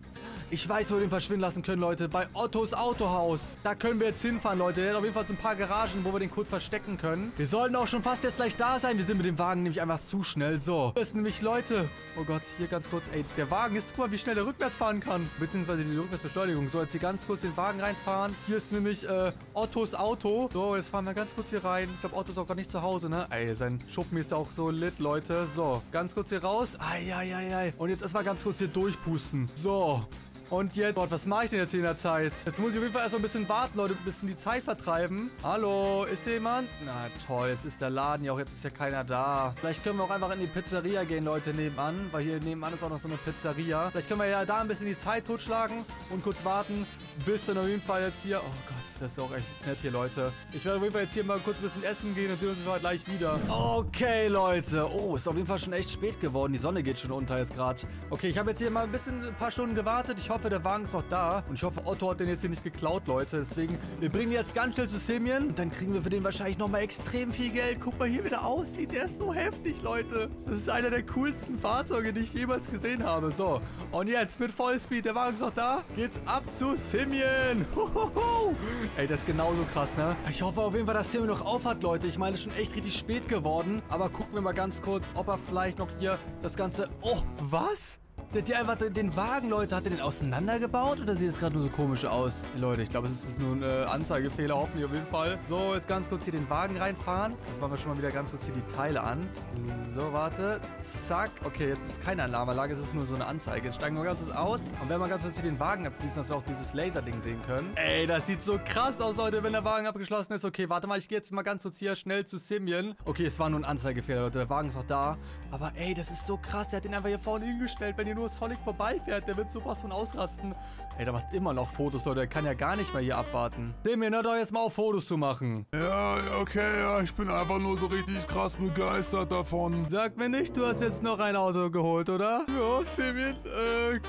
Ich weiß, wo wir den verschwinden lassen können, Leute. Bei Ottos Autohaus. Da können wir jetzt hinfahren, Leute. Der hat auf jeden Fall so ein paar Garagen, wo wir den kurz verstecken können. Wir sollten auch schon fast jetzt gleich da sein. Wir sind mit dem Wagen nämlich einfach zu schnell. So, das ist nämlich, Leute. Oh Gott, hier ganz kurz. Ey, der Wagen ist... Guck mal, wie schnell der rückwärts fahren kann. Beziehungsweise die Rückwärtsbeschleunigung. So, jetzt hier ganz kurz den Wagen reinfahren. Hier ist nämlich Ottos Auto. So, jetzt fahren wir ganz kurz hier rein. Ich glaube, Otto ist auch gar nicht zu Hause, ne? Ey, sein Schuppen ist auch so lit, Leute. So, ganz kurz hier raus. Ei, ei, ei, ei. Und jetzt erstmal ganz kurz hier durchpusten. So. Und jetzt, Gott, was mache ich denn jetzt hier in der Zeit? Jetzt muss ich auf jeden Fall erstmal ein bisschen warten, Leute. Ein bisschen die Zeit vertreiben. Hallo, ist hier jemand? Na toll, jetzt ist der Laden ja auch, jetzt ist ja keiner da. Vielleicht können wir auch einfach in die Pizzeria gehen, Leute, nebenan. Weil hier nebenan ist auch noch so eine Pizzeria. Vielleicht können wir ja da ein bisschen die Zeit totschlagen und kurz warten, bis dann auf jeden Fall jetzt hier... Oh Gott, das ist auch echt nett hier, Leute. Ich werde auf jeden Fall jetzt hier mal kurz ein bisschen essen gehen und sehen uns halt gleich wieder. Okay, Leute. Oh, ist auf jeden Fall schon echt spät geworden. Die Sonne geht schon unter jetzt gerade. Okay, ich habe jetzt hier mal ein bisschen, ein paar Stunden gewartet. Ich hoffe, der Wagen ist noch da. Und ich hoffe, Otto hat den jetzt hier nicht geklaut, Leute. Deswegen, wir bringen ihn jetzt ganz schnell zu Simeon. Und dann kriegen wir für den wahrscheinlich nochmal extrem viel Geld. Guck mal, hier wie der aussieht. Der ist so heftig, Leute. Das ist einer der coolsten Fahrzeuge, die ich jemals gesehen habe. So, und jetzt mit Vollspeed. Der Wagen ist noch da. Geht's ab zu Simeon. Hohoho. Ey, das ist genauso krass, ne? Ich hoffe auf jeden Fall, dass Simeon noch aufhat, Leute. Ich meine, es ist schon echt richtig spät geworden. Aber gucken wir mal ganz kurz, ob er vielleicht noch hier das Ganze... Oh, was? Der hat hier einfach den Wagen, Leute. Hat er den auseinandergebaut oder sieht es gerade nur so komisch aus? Leute, ich glaube, es ist nur ein Anzeigefehler, hoffentlich auf jeden Fall. So, jetzt ganz kurz hier den Wagen reinfahren. Jetzt machen wir schon mal wieder ganz kurz hier die Teile an. So, warte. Zack. Okay, jetzt ist keine Alarmanlage, es ist nur so eine Anzeige. Jetzt steigen wir ganz kurz aus. Und wenn wir ganz kurz hier den Wagen abschließen, dass wir auch dieses Laserding sehen können. Ey, das sieht so krass aus, Leute, wenn der Wagen abgeschlossen ist. Okay, warte mal, ich gehe jetzt mal ganz kurz hier schnell zu Simeon. Okay, es war nur ein Anzeigefehler, Leute. Der Wagen ist noch da. Aber ey, das ist so krass. Der hat den einfach hier vorne hingestellt, wenn ihr nur Sonic vorbeifährt, der wird sowas von ausrasten. Ey, der macht immer noch Fotos, Leute. Der kann ja gar nicht mehr hier abwarten. Simeon, hört doch jetzt mal auf, Fotos zu machen. Ja, okay, ja, ich bin einfach nur so richtig krass begeistert davon. Sag mir nicht, du hast jetzt noch ein Auto geholt, oder? Ja, Simeon,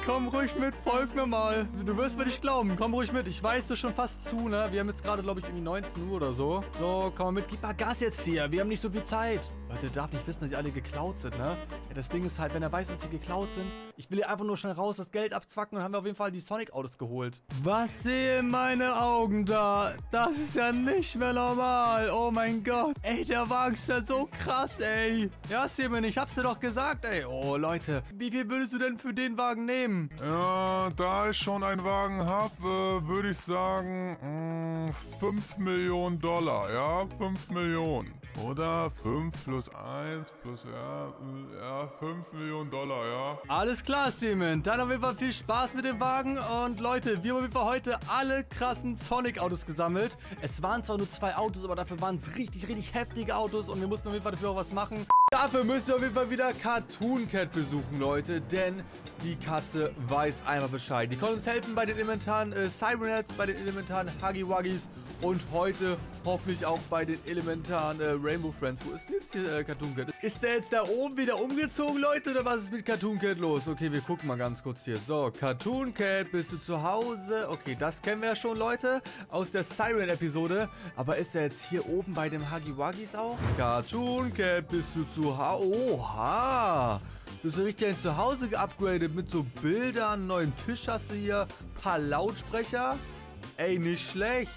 komm ruhig mit, folg mir mal. Du wirst mir nicht glauben, komm ruhig mit. Ich weiß, du schon fast zu, ne? Wir haben jetzt gerade, glaube ich, irgendwie 19 Uhr oder so. So, komm mit, gib mal Gas jetzt hier. Wir haben nicht so viel Zeit. Leute, darf nicht wissen, dass die alle geklaut sind, ne? Ja, das Ding ist halt, wenn er weiß, dass sie geklaut sind, ich will hier einfach nur schnell raus, das Geld abzwacken und haben wir auf jeden Fall die Sonic-Autos geholt. Was sehen meine Augen da? Das ist ja nicht mehr normal. Oh mein Gott. Ey, der Wagen ist ja so krass, ey. Ja, Simon, ich hab's dir doch gesagt, ey. Oh, Leute. Wie viel würdest du denn für den Wagen nehmen? Ja, da ich schon einen Wagen hab, würde ich sagen, 5 Millionen Dollar, ja? 5 Millionen. Oder 5 plus 1 plus, ja, 5 Millionen Dollar, ja. Alles klar, Simon. Dann auf jeden Fall viel Spaß mit dem Wagen. Und Leute, wir haben auf jeden Fall heute alle krassen Sonic-Autos gesammelt. Es waren zwar nur 2 Autos, aber dafür waren es richtig, richtig heftige Autos. Und wir mussten auf jeden Fall dafür auch was machen. Dafür müssen wir auf jeden Fall wieder Cartoon Cat besuchen, Leute. Denn die Katze weiß einmal Bescheid. Die kann uns helfen bei den elementaren Cybernets, bei den elementaren Huggy-Wuggys. Und heute hoffentlich auch bei den elementaren Rainbow Friends. Wo ist denn jetzt hier Cartoon Cat? Ist der jetzt da oben wieder umgezogen, Leute? Oder was ist mit Cartoon Cat los? Okay, wir gucken mal ganz kurz hier. So, Cartoon Cat, bist du zu Hause? Okay, das kennen wir ja schon, Leute. Aus der Siren-Episode. Aber ist er jetzt hier oben bei dem Huggy-Wuggys auch? Cartoon Cat, bist du zu Hause? Oha! Du hast richtig ein Zuhause geupgradet mit so Bildern, neuen Tisch hast du hier, paar Lautsprecher. Ey, nicht schlecht.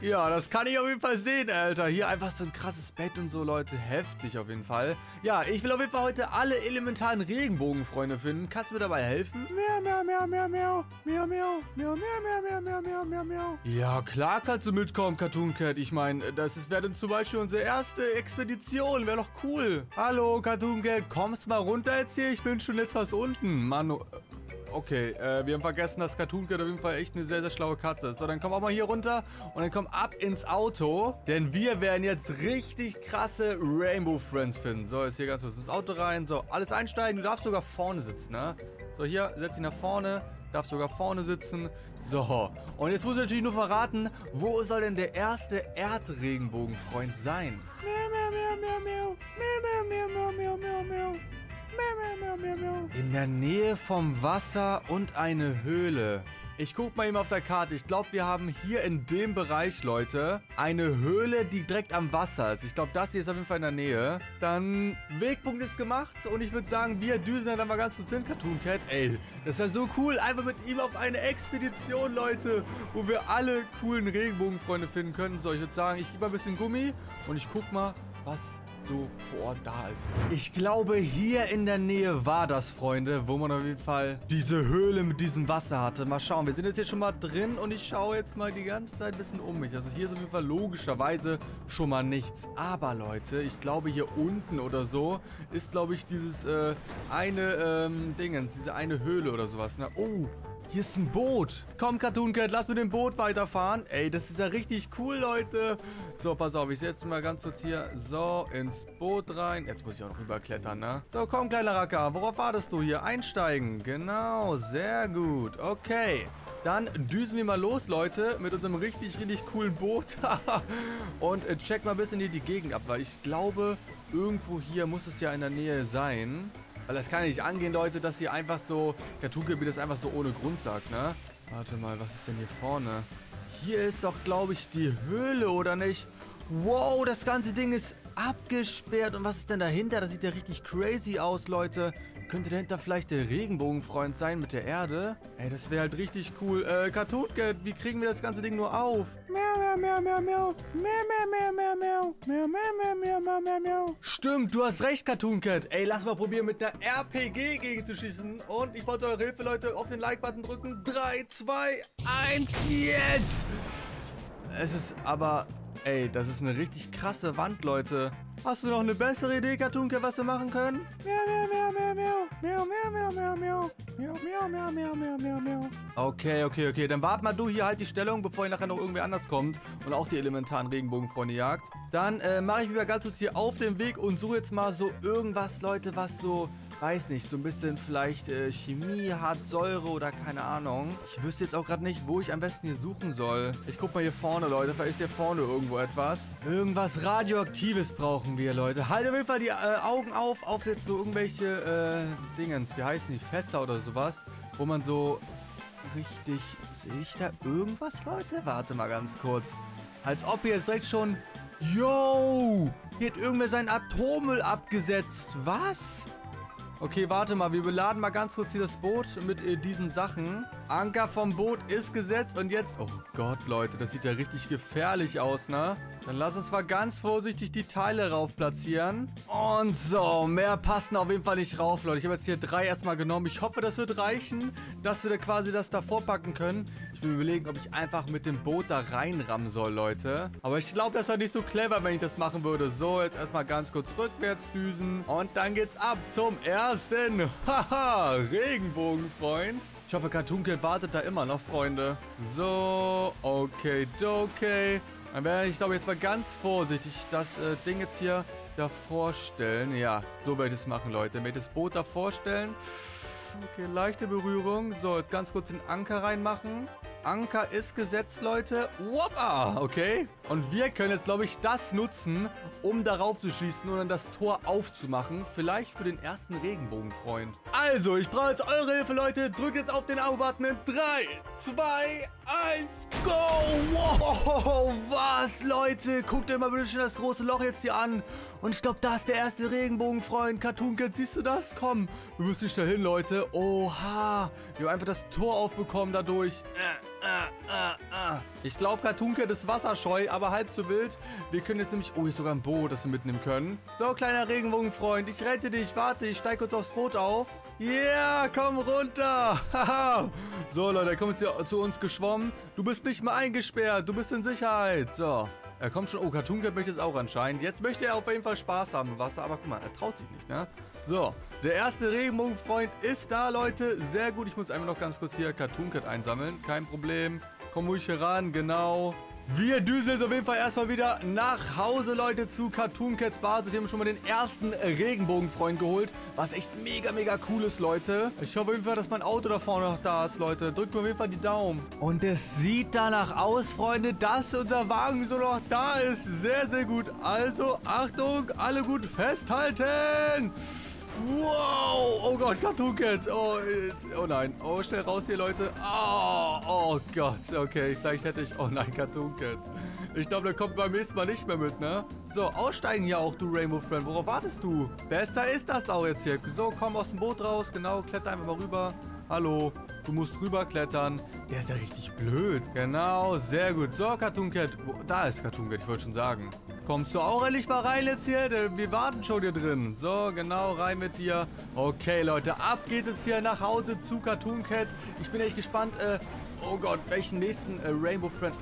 Ja, das kann ich auf jeden Fall sehen, Alter. Hier einfach so ein krasses Bett und so, Leute. Heftig auf jeden Fall. Ja, ich will auf jeden Fall heute alle elementaren Regenbogenfreunde finden. Kannst du mir dabei helfen? Ja, klar kannst du mitkommen, Cartoon Cat. Ich meine, das wäre dann zum Beispiel unsere erste Expedition. Wäre doch cool. Hallo, Cartoon Cat. Kommst mal runter jetzt hier? Ich bin schon jetzt fast unten. Manu... Okay, wir haben vergessen, dass Cartoon Cat auf jeden Fall echt eine sehr, sehr schlaue Katze ist. So, dann komm auch mal hier runter und dann komm ab ins Auto, denn wir werden jetzt richtig krasse Rainbow Friends finden. So, jetzt hier ganz kurz ins Auto rein. So, alles einsteigen. Du darfst sogar vorne sitzen, ne? So, hier, setz dich nach vorne. Darf sogar vorne sitzen. So. Und jetzt muss ich natürlich nur verraten, wo soll denn der erste Erdregenbogenfreund sein? In der Nähe vom Wasser und eine Höhle. Ich guck mal eben auf der Karte. Ich glaube, wir haben hier in dem Bereich, Leute, eine Höhle, die direkt am Wasser ist. Ich glaube, das hier ist auf jeden Fall in der Nähe. Dann Wegpunkt ist gemacht. Und ich würde sagen, wir düsen dann mal ganz kurz hin, Cartoon Cat. Ey, das ist ja so cool. Einfach mit ihm auf eine Expedition, Leute, wo wir alle coolen Regenbogenfreunde finden können. So, ich würde sagen, ich gebe mal ein bisschen Gummi und ich guck mal, was so vor Ort da ist. Ich glaube, hier in der Nähe war das, Freunde, wo man auf jeden Fall diese Höhle mit diesem Wasser hatte. Mal schauen, wir sind jetzt hier schon mal drin und ich schaue jetzt mal die ganze Zeit ein bisschen um mich. Also hier ist auf jeden Fall logischerweise schon mal nichts. Aber Leute, ich glaube hier unten oder so ist, glaube ich, dieses diese eine Höhle oder sowas, ne? Oh! Hier ist ein Boot. Komm, Cartoon Cat, lass mit dem Boot weiterfahren. Ey, das ist ja richtig cool, Leute. So, pass auf, ich setze mal ganz kurz hier so ins Boot rein. Jetzt muss ich auch noch rüberklettern, ne? So, komm, kleiner Racker, worauf wartest du hier? Einsteigen, genau, sehr gut. Okay, dann düsen wir mal los, Leute, mit unserem richtig, richtig coolen Boot. Und check mal ein bisschen hier die Gegend ab, weil ich glaube, irgendwo hier muss es ja in der Nähe sein. Weil das kann ja nicht angehen, Leute, dass hier einfach so Cartoon-Gebiet das einfach so ohne Grund sagt, ne? Warte mal, was ist denn hier vorne? Hier ist doch, glaube ich, die Höhle, oder nicht? Wow, das ganze Ding ist abgesperrt. Und was ist denn dahinter? Das sieht ja richtig crazy aus, Leute. Könnte dahinter vielleicht der Regenbogenfreund sein mit der Erde? Ey, das wäre halt richtig cool. Cartoon Cat, wie kriegen wir das ganze Ding nur auf? Stimmt, du hast recht, Cartoon Cat. Ey, lass mal probieren, mit einer RPG gegen zu schießen. Und ich brauche eure Hilfe, Leute. Auf den Like-Button drücken. 3, 2, 1, jetzt! Es ist aber... Ey, das ist eine richtig krasse Wand, Leute. Hast du noch eine bessere Idee, Cartoon Cat, was wir machen können? Okay. Dann wart mal du hier halt die Stellung, bevor ihr nachher noch irgendwer anders kommt und auch die elementaren Regenbogenfreunde jagt. Dann mache ich mich mal ganz kurz hier auf den Weg und suche jetzt mal so irgendwas, Leute, was so... Weiß nicht, so ein bisschen vielleicht Chemie hat, Säure oder keine Ahnung. Ich wüsste jetzt auch gerade nicht, wo ich am besten hier suchen soll. Ich guck mal hier vorne, Leute. Vielleicht ist hier vorne irgendwo etwas. Irgendwas Radioaktives brauchen wir, Leute. Haltet auf jeden Fall die Augen auf jetzt so irgendwelche Dingens. Wie heißen die? Fässer oder sowas. Wo man so richtig... Sehe ich da irgendwas, Leute? Warte mal ganz kurz. Als ob hier jetzt direkt schon... Yo! Hier hat irgendwer seinen Atommüll abgesetzt. Was? Okay, warte mal, wir beladen mal ganz kurz hier das Boot mit diesen Sachen. Anker vom Boot ist gesetzt und jetzt... Oh Gott, Leute, das sieht ja richtig gefährlich aus, ne? Dann lass uns mal ganz vorsichtig die Teile rauf platzieren. Und so, mehr passen auf jeden Fall nicht rauf, Leute. Ich habe jetzt hier 3 erstmal genommen. Ich hoffe, das wird reichen, dass wir da quasi das davor packen können. Ich will überlegen, ob ich einfach mit dem Boot da reinrammen soll, Leute. Aber ich glaube, das wäre nicht so clever, wenn ich das machen würde. So, jetzt erstmal ganz kurz rückwärts düsen. Und dann geht's ab zum ersten. Haha, Regenbogenfreund. Ich hoffe, Cartoon Cat wartet da immer noch, Freunde. So, okay, okay. Dann werde ich, glaube ich, jetzt mal ganz vorsichtig das Ding jetzt hier davor stellen. Ja, so werde ich es machen, Leute. Werde ich das Boot davor stellen. Okay, leichte Berührung. So, jetzt ganz kurz den Anker reinmachen. Anker ist gesetzt, Leute. Woppa! Okay. Und wir können jetzt, glaube ich, das nutzen, um darauf zu schießen und dann das Tor aufzumachen. Vielleicht für den ersten Regenbogenfreund. Also, ich brauche jetzt eure Hilfe, Leute. Drückt jetzt auf den Abo-Button in 3, 2, 1, go! Wow, was, Leute? Guckt euch mal bitte schön das große Loch jetzt hier an. Und ich glaube, da ist der erste Regenbogenfreund. Cartoon Cat, siehst du das? Komm, wir müssen schnell hin, Leute. Oha. Wir haben einfach das Tor aufbekommen dadurch. Ich glaube, Cartoon Cat ist wasserscheu, aber halb so wild. Wir können jetzt nämlich... Oh, hier ist sogar ein Boot, das wir mitnehmen können. So, kleiner Regenbogenfreund, ich rette dich. Warte, ich steige kurz aufs Boot auf. Yeah, komm runter. So, Leute, komm jetzt hier zu uns geschwommen. Du bist nicht mal eingesperrt, du bist in Sicherheit. So. Er kommt schon. Oh, Cartoon Cat möchte es auch anscheinend. Jetzt möchte er auf jeden Fall Spaß haben im Wasser. Aber guck mal, er traut sich nicht, ne? So, der erste Regenbogenfreund ist da, Leute. Sehr gut. Ich muss einfach noch ganz kurz hier Cartoon Cat einsammeln. Kein Problem. Komm ruhig hier ran, genau. Wir düsen jetzt auf jeden Fall erstmal wieder nach Hause, Leute, zu Cartoon Cats Basis. Wir haben schon mal den ersten Regenbogenfreund geholt, was echt mega, mega cool ist, Leute. Ich hoffe auf jeden Fall, dass mein Auto da vorne noch da ist, Leute. Drückt mir auf jeden Fall die Daumen. Und es sieht danach aus, Freunde, dass unser Wagen so noch da ist. Sehr, sehr gut. Also, Achtung, alle gut festhalten. Wow! Oh Gott, Cartoon Cat! Oh, oh nein. Oh, schnell raus hier, Leute. Oh, oh Gott. Okay, vielleicht hätte ich... Oh nein, Cartoon Cat. Ich glaube, der kommt beim nächsten Mal nicht mehr mit, ne? So, aussteigen hier auch, du Rainbow Friend. Worauf wartest du? Besser ist das auch jetzt hier. So, komm aus dem Boot raus. Genau, kletter einfach mal rüber. Hallo. Du musst rüberklettern. Der ist ja richtig blöd. Genau, sehr gut. So, Cartoon Cat. Da ist Cartoon Cat, ich wollte schon sagen. Kommst du auch endlich mal rein jetzt hier? Wir warten schon hier drin. So, genau, rein mit dir. Okay, Leute, ab geht's jetzt hier nach Hause zu Cartoon Cat. Ich bin echt gespannt. Oh Gott, welchen nächsten Rainbow Friend...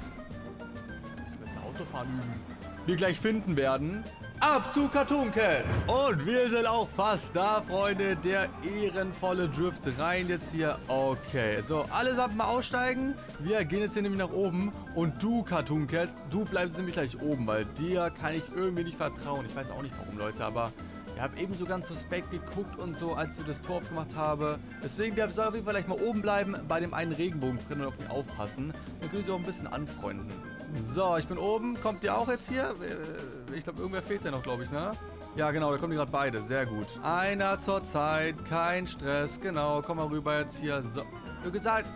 Müssen wir das Autofahren üben. Wir gleich finden werden. Ab zu Cartoon Cat. Und wir sind auch fast da, Freunde. Der ehrenvolle Drift rein jetzt hier. Okay, so, allesamt mal aussteigen. Wir gehen jetzt hier nämlich nach oben. Und du, Cartoon Cat, du bleibst nämlich gleich oben, weil dir kann ich irgendwie nicht vertrauen. Ich weiß auch nicht, warum, Leute, aber... Ich habe eben so ganz suspekt geguckt und so, als ich das Tor aufgemacht habe. Deswegen, der soll auf jeden Fall gleich mal oben bleiben bei dem einen Regenbogenfried und auf ihn aufpassen. Dann können sie auch ein bisschen anfreunden. So, ich bin oben. Kommt ihr auch jetzt hier? Ich glaube, irgendwer fehlt ja noch, glaube ich, ne? Ja, genau, da kommen die gerade beide. Sehr gut. Einer zur Zeit, kein Stress. Genau, komm mal rüber jetzt hier. So, wie gesagt,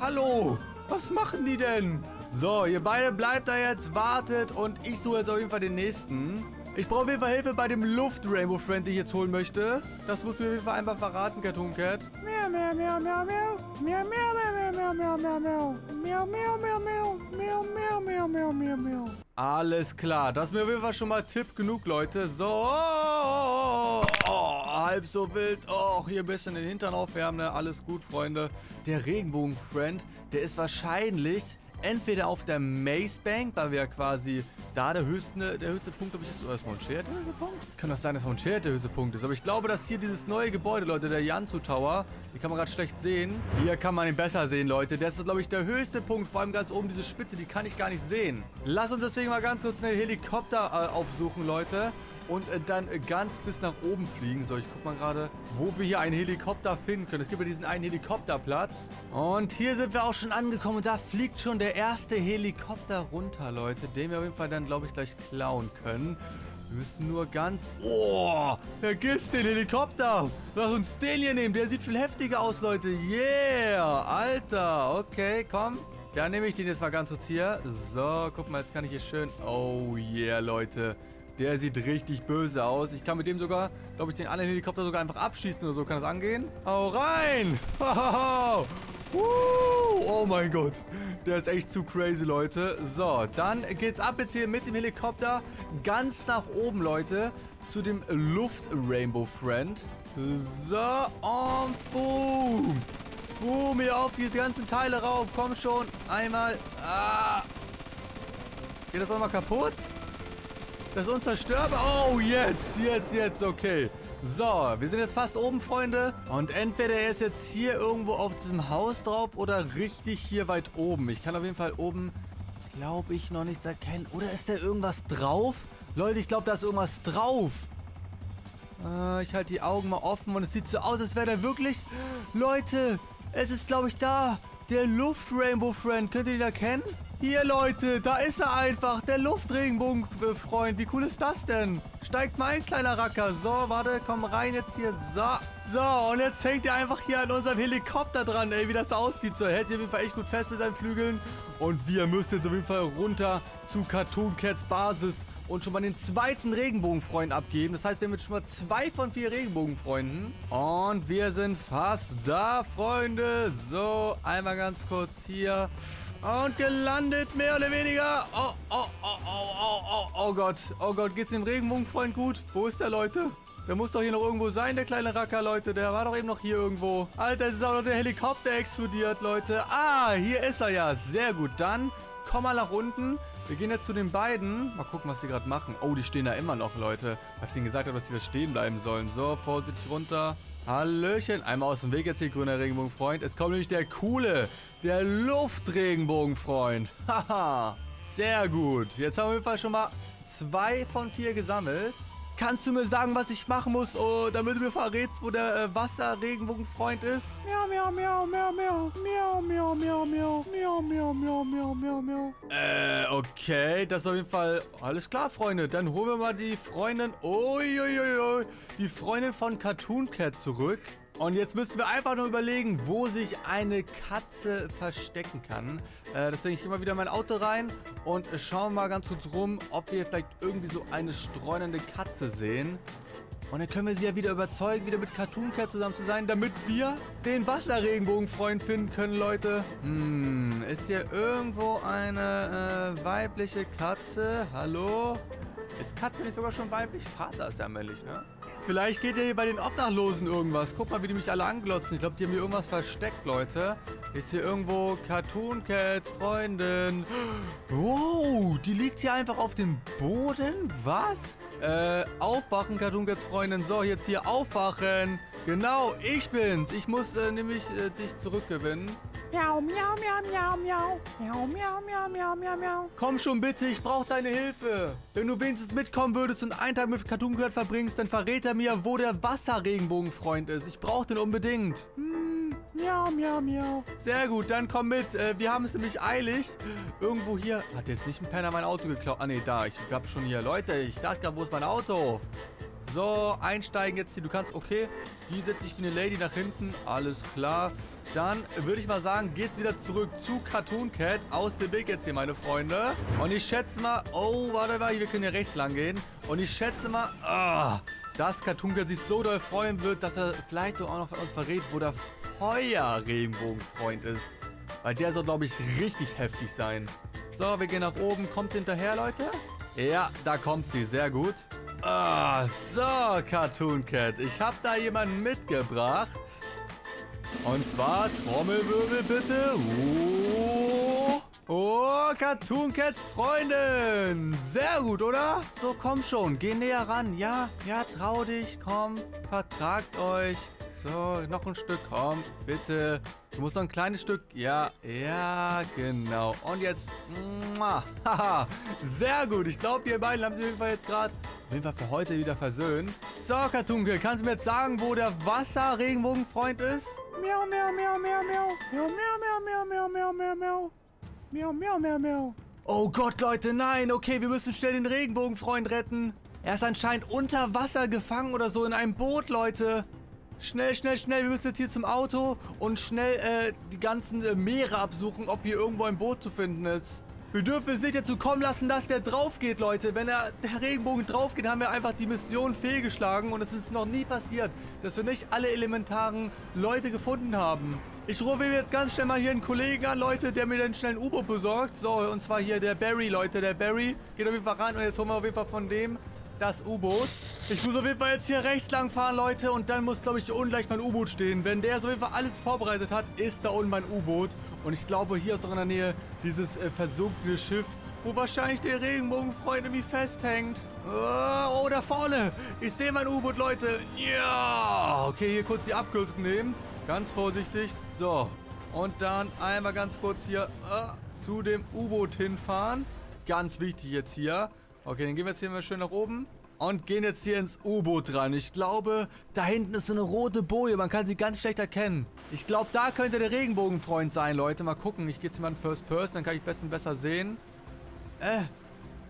hallo, was machen die denn? So, ihr beide bleibt da jetzt, wartet und ich suche jetzt auf jeden Fall den nächsten. Ich brauche auf jeden Fall Hilfe bei dem Luft-Rainbow Friend, den ich jetzt holen möchte. Das muss mir auf jeden Fall einfach verraten, Cartoon Cat. Miau, miau, miau, miau, miau. Miau, miau, miau, miau, miau, miau. Miau, miau, miau, miau. Miau, miau, miau, miau, miau, miau. Alles klar. Das ist mir auf jeden Fall schon mal Tipp genug, Leute. So. Oh, oh, oh, oh, halb so wild. Oh, hier ein bisschen den Hintern aufwärmen. Ne? Alles gut, Freunde. Der Regenbogen-Friend, der ist wahrscheinlich... Entweder auf der Maze Bank, weil wir ja quasi da der höchste Punkt, glaube ich, ist. Oder ist Monchert der höchste Punkt? Es kann doch sein, dass Monchert der höchste Punkt ist. Aber ich glaube, dass hier dieses neue Gebäude, Leute, der Janzu Tower, die kann man gerade schlecht sehen. Hier kann man ihn besser sehen, Leute. Das ist, glaube ich, der höchste Punkt. Vor allem ganz oben diese Spitze, die kann ich gar nicht sehen. Lass uns deswegen mal ganz kurz einen Helikopter aufsuchen, Leute. Und dann ganz bis nach oben fliegen. So, ich guck mal gerade, wo wir hier einen Helikopter finden können. Es gibt ja diesen einen Helikopterplatz. Und hier sind wir auch schon angekommen. Und da fliegt schon der erste Helikopter runter, Leute. Den wir auf jeden Fall dann, glaube ich, gleich klauen können. Wir müssen nur ganz... Oh, vergiss den Helikopter. Lass uns den hier nehmen. Der sieht viel heftiger aus, Leute. Yeah, Alter. Okay, komm. Dann nehme ich den jetzt mal ganz kurz hier. So, guck mal, jetzt kann ich hier schön... Oh, yeah, Leute. Der sieht richtig böse aus. Ich kann mit dem sogar, glaube ich, den anderen Helikopter sogar einfach abschießen oder so. Kann das angehen? Hau rein! Wow. Oh mein Gott. Der ist echt zu crazy, Leute. So, dann geht's ab jetzt hier mit dem Helikopter ganz nach oben, Leute. Zu dem Luft-Rainbow-Friend. So, und boom. Boom, hier auf die ganzen Teile rauf. Komm schon. Einmal. Ah. Geht das auch mal kaputt? Das ist unzerstörbar. Oh, jetzt. Okay. So, wir sind jetzt fast oben, Freunde. Und entweder er ist jetzt hier irgendwo auf diesem Haus drauf oder richtig hier weit oben. Ich kann auf jeden Fall oben, glaube ich, noch nichts erkennen. Oder ist da irgendwas drauf? Leute, ich glaube, da ist irgendwas drauf. Ich halte die Augen mal offen und es sieht so aus, als wäre der wirklich... Leute, es ist, glaube ich, da. Der Luft-Rainbow-Friend. Könnt ihr ihn erkennen? Hier, Leute, da ist er einfach, der Luftregenbogen-Freund. Wie cool ist das denn? Steigt mal ein, kleiner Racker. So, warte, komm rein jetzt hier. So, und jetzt hängt er einfach hier an unserem Helikopter dran, ey, wie das aussieht. So, er hält sich auf jeden Fall echt gut fest mit seinen Flügeln. Und wir müssen jetzt auf jeden Fall runter zu Cartoon Cats Basis und schon mal den zweiten Regenbogenfreund abgeben. Das heißt, wir haben jetzt schon mal 2 von 4 Regenbogenfreunden. Und wir sind fast da, Freunde. So, einmal ganz kurz hier. Und gelandet, mehr oder weniger. Oh Gott, geht's dem Regenbogenfreund gut? Wo ist der, Leute? Der muss doch hier noch irgendwo sein, der kleine Racker, Leute. Der war doch eben noch hier irgendwo. Alter, es ist auch noch der Helikopter explodiert, Leute. Ah, hier ist er ja. Sehr gut. Dann komm mal nach unten. Wir gehen jetzt zu den beiden. Mal gucken, was die gerade machen. Oh, die stehen da immer noch, Leute. Weil ich denen gesagt habe, dass die da stehen bleiben sollen. So, vorsichtig runter. Hallöchen. Einmal aus dem Weg jetzt hier, grüner Regenbogenfreund. Es kommt nämlich der coole, der Luftregenbogenfreund. Haha, sehr gut. Jetzt haben wir auf jeden Fall schon mal 2 von 4 gesammelt. Kannst du mir sagen, was ich machen muss, damit du mir verrätst, wo der Wasser-Regenbogen-Freund ist? Miau, miau, miau, miau, miau, miau, miau, miau, miau, miau, miau, miau, miau, miau, miau. Okay, das ist auf jeden Fall alles klar, Freunde. Dann holen wir mal die Freundin, die Freundin von Cartoon Cat zurück. Und jetzt müssen wir einfach nur überlegen, wo sich eine Katze verstecken kann. Deswegen gehe ich mal wieder in mein Auto rein und schauen mal ganz kurz rum, ob wir vielleicht irgendwie so eine streunende Katze sehen. Und dann können wir sie ja wieder überzeugen, wieder mit Cartoon Cat zusammen zu sein, damit wir den Wasserregenbogenfreund finden können, Leute. Hm, ist hier irgendwo eine weibliche Katze? Hallo? Ist Katze nicht sogar schon weiblich? Kater ist ja männlich, ne? Vielleicht geht ja hier bei den Obdachlosen irgendwas. Guck mal, wie die mich alle anglotzen. Ich glaube, die haben hier irgendwas versteckt, Leute. Ist hier irgendwo Cartoon Cats, Freundin. Wow, die liegt hier einfach auf dem Boden? Was? Aufwachen, Cartoon Cats, Freundin. So, jetzt hier aufwachen. Genau, ich bin's. Ich muss nämlich dich zurückgewinnen. Miau, miau, miau, miau, miau. Miau, miau, miau, miau, miau, miau. Komm schon bitte, ich brauche deine Hilfe. Wenn du wenigstens mitkommen würdest und einen Tag mit Cartoon Cat verbringst, dann verrät er mir, wo der Wasserregenbogenfreund ist. Ich brauche den unbedingt. Miau, miau, miau. Sehr gut, dann komm mit. Wir haben es nämlich eilig. Irgendwo hier... Hat jetzt nicht ein Penner mein Auto geklaut? Ah, ne, da. Ich hab schon hier... Leute, ich sag grad, wo ist mein Auto? So, einsteigen jetzt hier. Du kannst... Okay, hier setze ich wie eine Lady nach hinten. Alles klar. Dann würde ich mal sagen, geht's wieder zurück zu Cartoon Cat. Aus dem Weg jetzt hier, meine Freunde. Und ich schätze mal... Oh, warte mal, wir können hier rechts lang gehen. Und ich schätze mal... dass Cartoon Cat sich so doll freuen wird, dass er vielleicht so auch noch von uns verrät, wo der Feuerregenbogenfreund ist. Weil der soll, glaube ich, richtig heftig sein. So, wir gehen nach oben. Kommt hinterher, Leute? Ja, da kommt sie. Sehr gut. So, Cartoon Cat. Ich habe da jemanden mitgebracht. Und zwar, Trommelwirbel bitte. Oh, Cartoon Cats Freundin. Sehr gut, oder? So, komm schon. Geh näher ran. Ja, ja, trau dich. Komm, vertragt euch. So, noch ein Stück. Komm, bitte. Du musst noch ein kleines Stück. Ja, ja, genau. Und jetzt. Haha. Sehr gut. Ich glaube, ihr beiden haben sie auf jeden Fall jetzt gerade... Auf jeden Fall für heute wieder versöhnt. So, Cartoonke, kannst du mir jetzt sagen, wo der Wasserregenbogenfreund ist? Miau, miau, miau, miau, miau. Miau, miau, miau, miau, miau, miau, miau. Miau, miau, miau, miau. Oh Gott, Leute, nein. Okay, wir müssen schnell den Regenbogenfreund retten. Er ist anscheinend unter Wasser gefangen oder so in einem Boot, Leute. Schnell, schnell, schnell. Wir müssen jetzt hier zum Auto und schnell die ganzen Meere absuchen, ob hier irgendwo ein Boot zu finden ist. Wir dürfen es nicht dazu kommen lassen, dass der drauf geht, Leute. Wenn der Regenbogen drauf geht, haben wir einfach die Mission fehlgeschlagen. Und es ist noch nie passiert, dass wir nicht alle elementaren Leute gefunden haben. Ich rufe jetzt ganz schnell mal hier einen Kollegen an, Leute, der mir dann schnell ein U-Boot besorgt. So, und zwar hier der Barry, Leute. Der Barry geht auf jeden Fall ran. Und jetzt holen wir auf jeden Fall von dem das U-Boot. Ich muss auf jeden Fall jetzt hier rechts lang fahren, Leute. Und dann muss, glaube ich, hier unten gleich mein U-Boot stehen. Wenn der so auf jeden Fall alles vorbereitet hat, ist da unten mein U-Boot. Und ich glaube, hier ist doch in der Nähe dieses versunkene Schiff, wo wahrscheinlich der Regenbogenfreund irgendwie festhängt. Oh, da vorne. Ich sehe mein U-Boot, Leute. Ja. Okay, hier kurz die Abkürzung nehmen. Ganz vorsichtig. So. Und dann einmal ganz kurz hier zu dem U-Boot hinfahren. Ganz wichtig jetzt hier. Okay, dann gehen wir jetzt hier mal schön nach oben. Und gehen jetzt hier ins U-Boot ran. Ich glaube, da hinten ist so eine rote Boje. Man kann sie ganz schlecht erkennen. Ich glaube, da könnte der Regenbogenfreund sein, Leute. Mal gucken. Ich gehe jetzt mal in First Person. Dann kann ich besser sehen.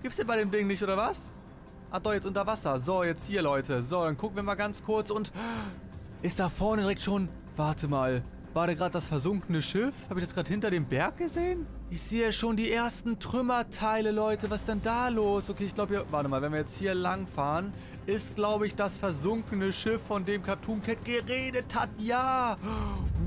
Gibt's denn bei dem Ding nicht, oder was? Ach doch, jetzt unter Wasser. So, jetzt hier, Leute. So, dann gucken wir mal ganz kurz. Und ist da vorne direkt schon... Warte mal. War da gerade das versunkene Schiff? Habe ich das gerade hinter dem Berg gesehen? Ich sehe schon die ersten Trümmerteile, Leute. Was ist denn da los? Okay, ich glaube, warte mal, wenn wir jetzt hier lang fahren, ist, glaube ich, das versunkene Schiff, von dem Cartoon Cat geredet hat. Ja!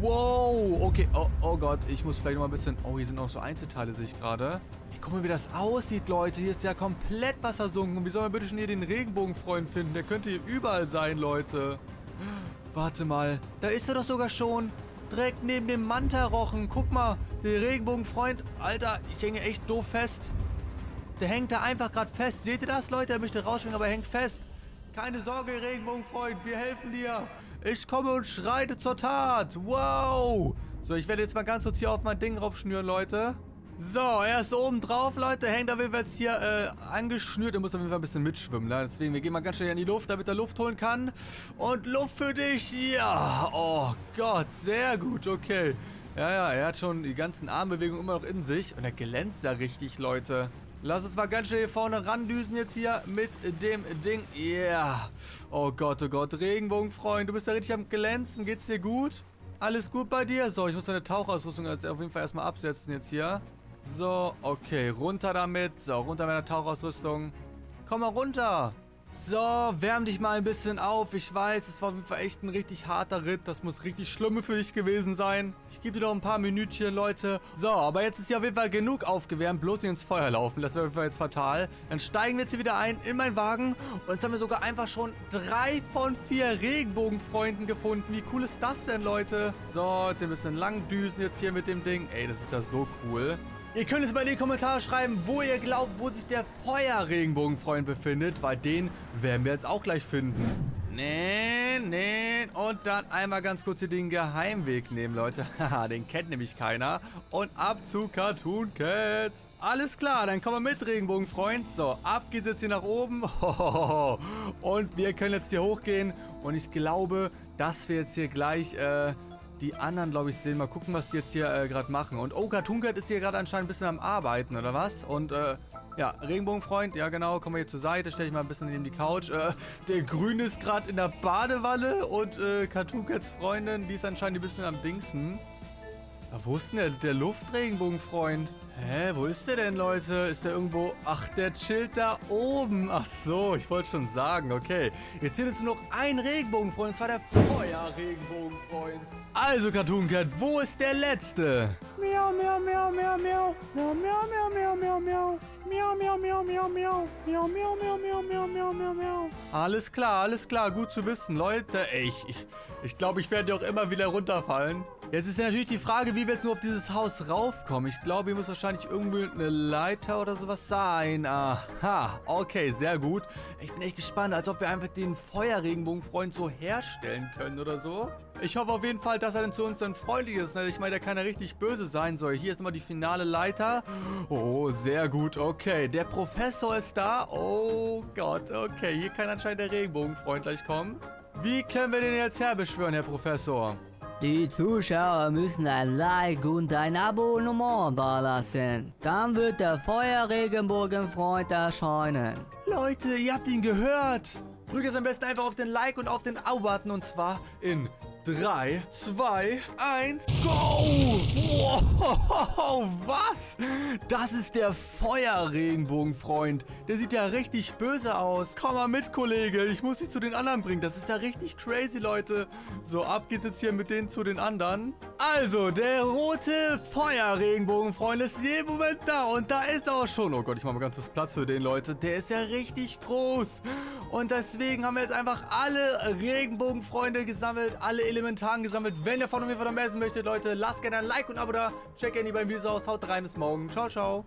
Wow! Okay, oh Gott, ich muss vielleicht noch mal ein bisschen... Oh, hier sind auch so Einzelteile, sehe ich gerade. Hey, guck mal, wie das aussieht, Leute. Hier ist ja komplett was versunken. Und wie soll man bitte schon hier den Regenbogenfreund finden? Der könnte hier überall sein, Leute. Warte mal, da ist er doch sogar schon... Direkt neben dem Mantarochen. Guck mal, der Regenbogenfreund. Alter, ich hänge echt doof fest. Der hängt da einfach gerade fest. Seht ihr das, Leute? Er möchte rausschwingen, aber er hängt fest. Keine Sorge, Regenbogenfreund. Wir helfen dir. Ich komme und schreite zur Tat. Wow. So, ich werde jetzt mal ganz kurz hier auf mein Ding raufschnüren, Leute. So, er ist oben drauf, Leute. Hängt auf jeden Fall jetzt hier angeschnürt. Er muss auf jeden Fall ein bisschen mitschwimmen. Ne? Deswegen, wir gehen mal ganz schnell in die Luft, damit er Luft holen kann. Und Luft für dich. Ja, oh Gott, sehr gut, okay. Ja, ja, er hat schon die ganzen Armbewegungen immer noch in sich. Und er glänzt da richtig, Leute. Lass uns mal ganz schnell hier vorne randüsen jetzt hier mit dem Ding. Yeah. Oh Gott, Regenbogenfreund, du bist da richtig am Glänzen. Geht's dir gut? Alles gut bei dir? So, ich muss meine Tauchausrüstung jetzt auf jeden Fall erstmal absetzen jetzt hier. So, okay, runter damit. So, runter mit der Tauchausrüstung. Komm mal runter. So, wärm dich mal ein bisschen auf. Ich weiß, es war auf jeden Fall echt ein richtig harter Ritt. Das muss richtig schlimm für dich gewesen sein. Ich gebe dir noch ein paar Minütchen, Leute. So, aber jetzt ist hier auf jeden Fall genug aufgewärmt. Bloß nicht ins Feuer laufen. Das wäre auf jeden Fall jetzt fatal. Dann steigen wir jetzt hier wieder ein in meinen Wagen. Und jetzt haben wir sogar einfach schon 3 von 4 Regenbogenfreunden gefunden. Wie cool ist das denn, Leute? So, jetzt ein bisschen lang düsen jetzt hier mit dem Ding. Ey, das ist ja so cool. Ihr könnt jetzt mal in die Kommentare schreiben, wo ihr glaubt, wo sich der Feuerregenbogenfreund befindet, weil den werden wir jetzt auch gleich finden. Nee, nee. Und dann einmal ganz kurz hier den Geheimweg nehmen, Leute. Haha, den kennt nämlich keiner. Und ab zu Cartoon Cat. Alles klar, dann kommen wir mit, Regenbogenfreund. So, ab geht's jetzt hier nach oben. Und wir können jetzt hier hochgehen. Und ich glaube, dass wir jetzt hier gleich... die anderen, glaube ich, sehen. Mal gucken, was die jetzt hier gerade machen. Und oh, Cartoon Cat ist hier gerade anscheinend ein bisschen am Arbeiten, oder was? Und ja, Regenbogenfreund, ja genau, kommen wir hier zur Seite, stelle ich mal ein bisschen neben die Couch. Der Grüne ist gerade in der Badewanne und Cartoon Cats Freundin, die ist anscheinend ein bisschen am Dingsen. Ja, wo ist denn der Luftregenbogenfreund? Hä, wo ist der denn, Leute? Ist der irgendwo... Ach, der chillt da oben. Ach so, ich wollte schon sagen, okay. Jetzt hier ist nur noch ein Regenbogenfreund, und zwar der Feuerregenbogenfreund. Also, Cartoon Cat, wo ist der Letzte? Miau, miau, miau, miau, miau. Miau, miau, miau, miau, miau, miau. Miau, miau, miau, miau, miau. Miau, miau, miau, miau, miau, miau, miau, miau. Alles klar, gut zu wissen, Leute. Ey, ich glaube, ich werde ja auch immer wieder runterfallen. Jetzt ist ja natürlich die Frage, wie wir jetzt nur auf dieses Haus raufkommen. Ich glaube, hier muss wahrscheinlich irgendwie eine Leiter oder sowas sein. Aha, okay, sehr gut. Ich bin echt gespannt, als ob wir einfach den Feuerregenbogenfreund so herstellen können oder so. Ich hoffe auf jeden Fall, dass er dann zu uns dann freundlich ist. Ich meine, der kann ja richtig böse sein soll. Hier ist nochmal die finale Leiter. Oh, sehr gut, okay. Der Professor ist da. Oh Gott, okay. Hier kann anscheinend der Regenbogenfreund gleich kommen. Wie können wir den jetzt herbeschwören, Herr Professor? Die Zuschauer müssen ein Like und ein Abonnement dalassen. Dann wird der Feuerregenbogenfreund erscheinen. Leute, ihr habt ihn gehört. Drückt jetzt am besten einfach auf den Like und auf den Abo-Button. Und zwar in 3, 2, 1, go! Wow, was? Das ist der Feuerregenbogenfreund. Der sieht ja richtig böse aus. Komm mal mit, Kollege. Ich muss dich zu den anderen bringen. Das ist ja richtig crazy, Leute. So, ab geht's jetzt hier mit denen zu den anderen. Also, der rote Feuerregenbogenfreund ist jeden Moment da. Und da ist er auch schon. Oh Gott, ich mache mal ganz kurz Platz für den, Leute. Der ist ja richtig groß. Und deswegen haben wir jetzt einfach alle Regenbogenfreunde gesammelt, alle Elementaren gesammelt. Wenn ihr von mir noch mehr essen möchtet, Leute, lasst gerne ein Like und ein Abo da. Checkt gerne die beim Videos aus. Haut rein, bis morgen. Ciao, ciao.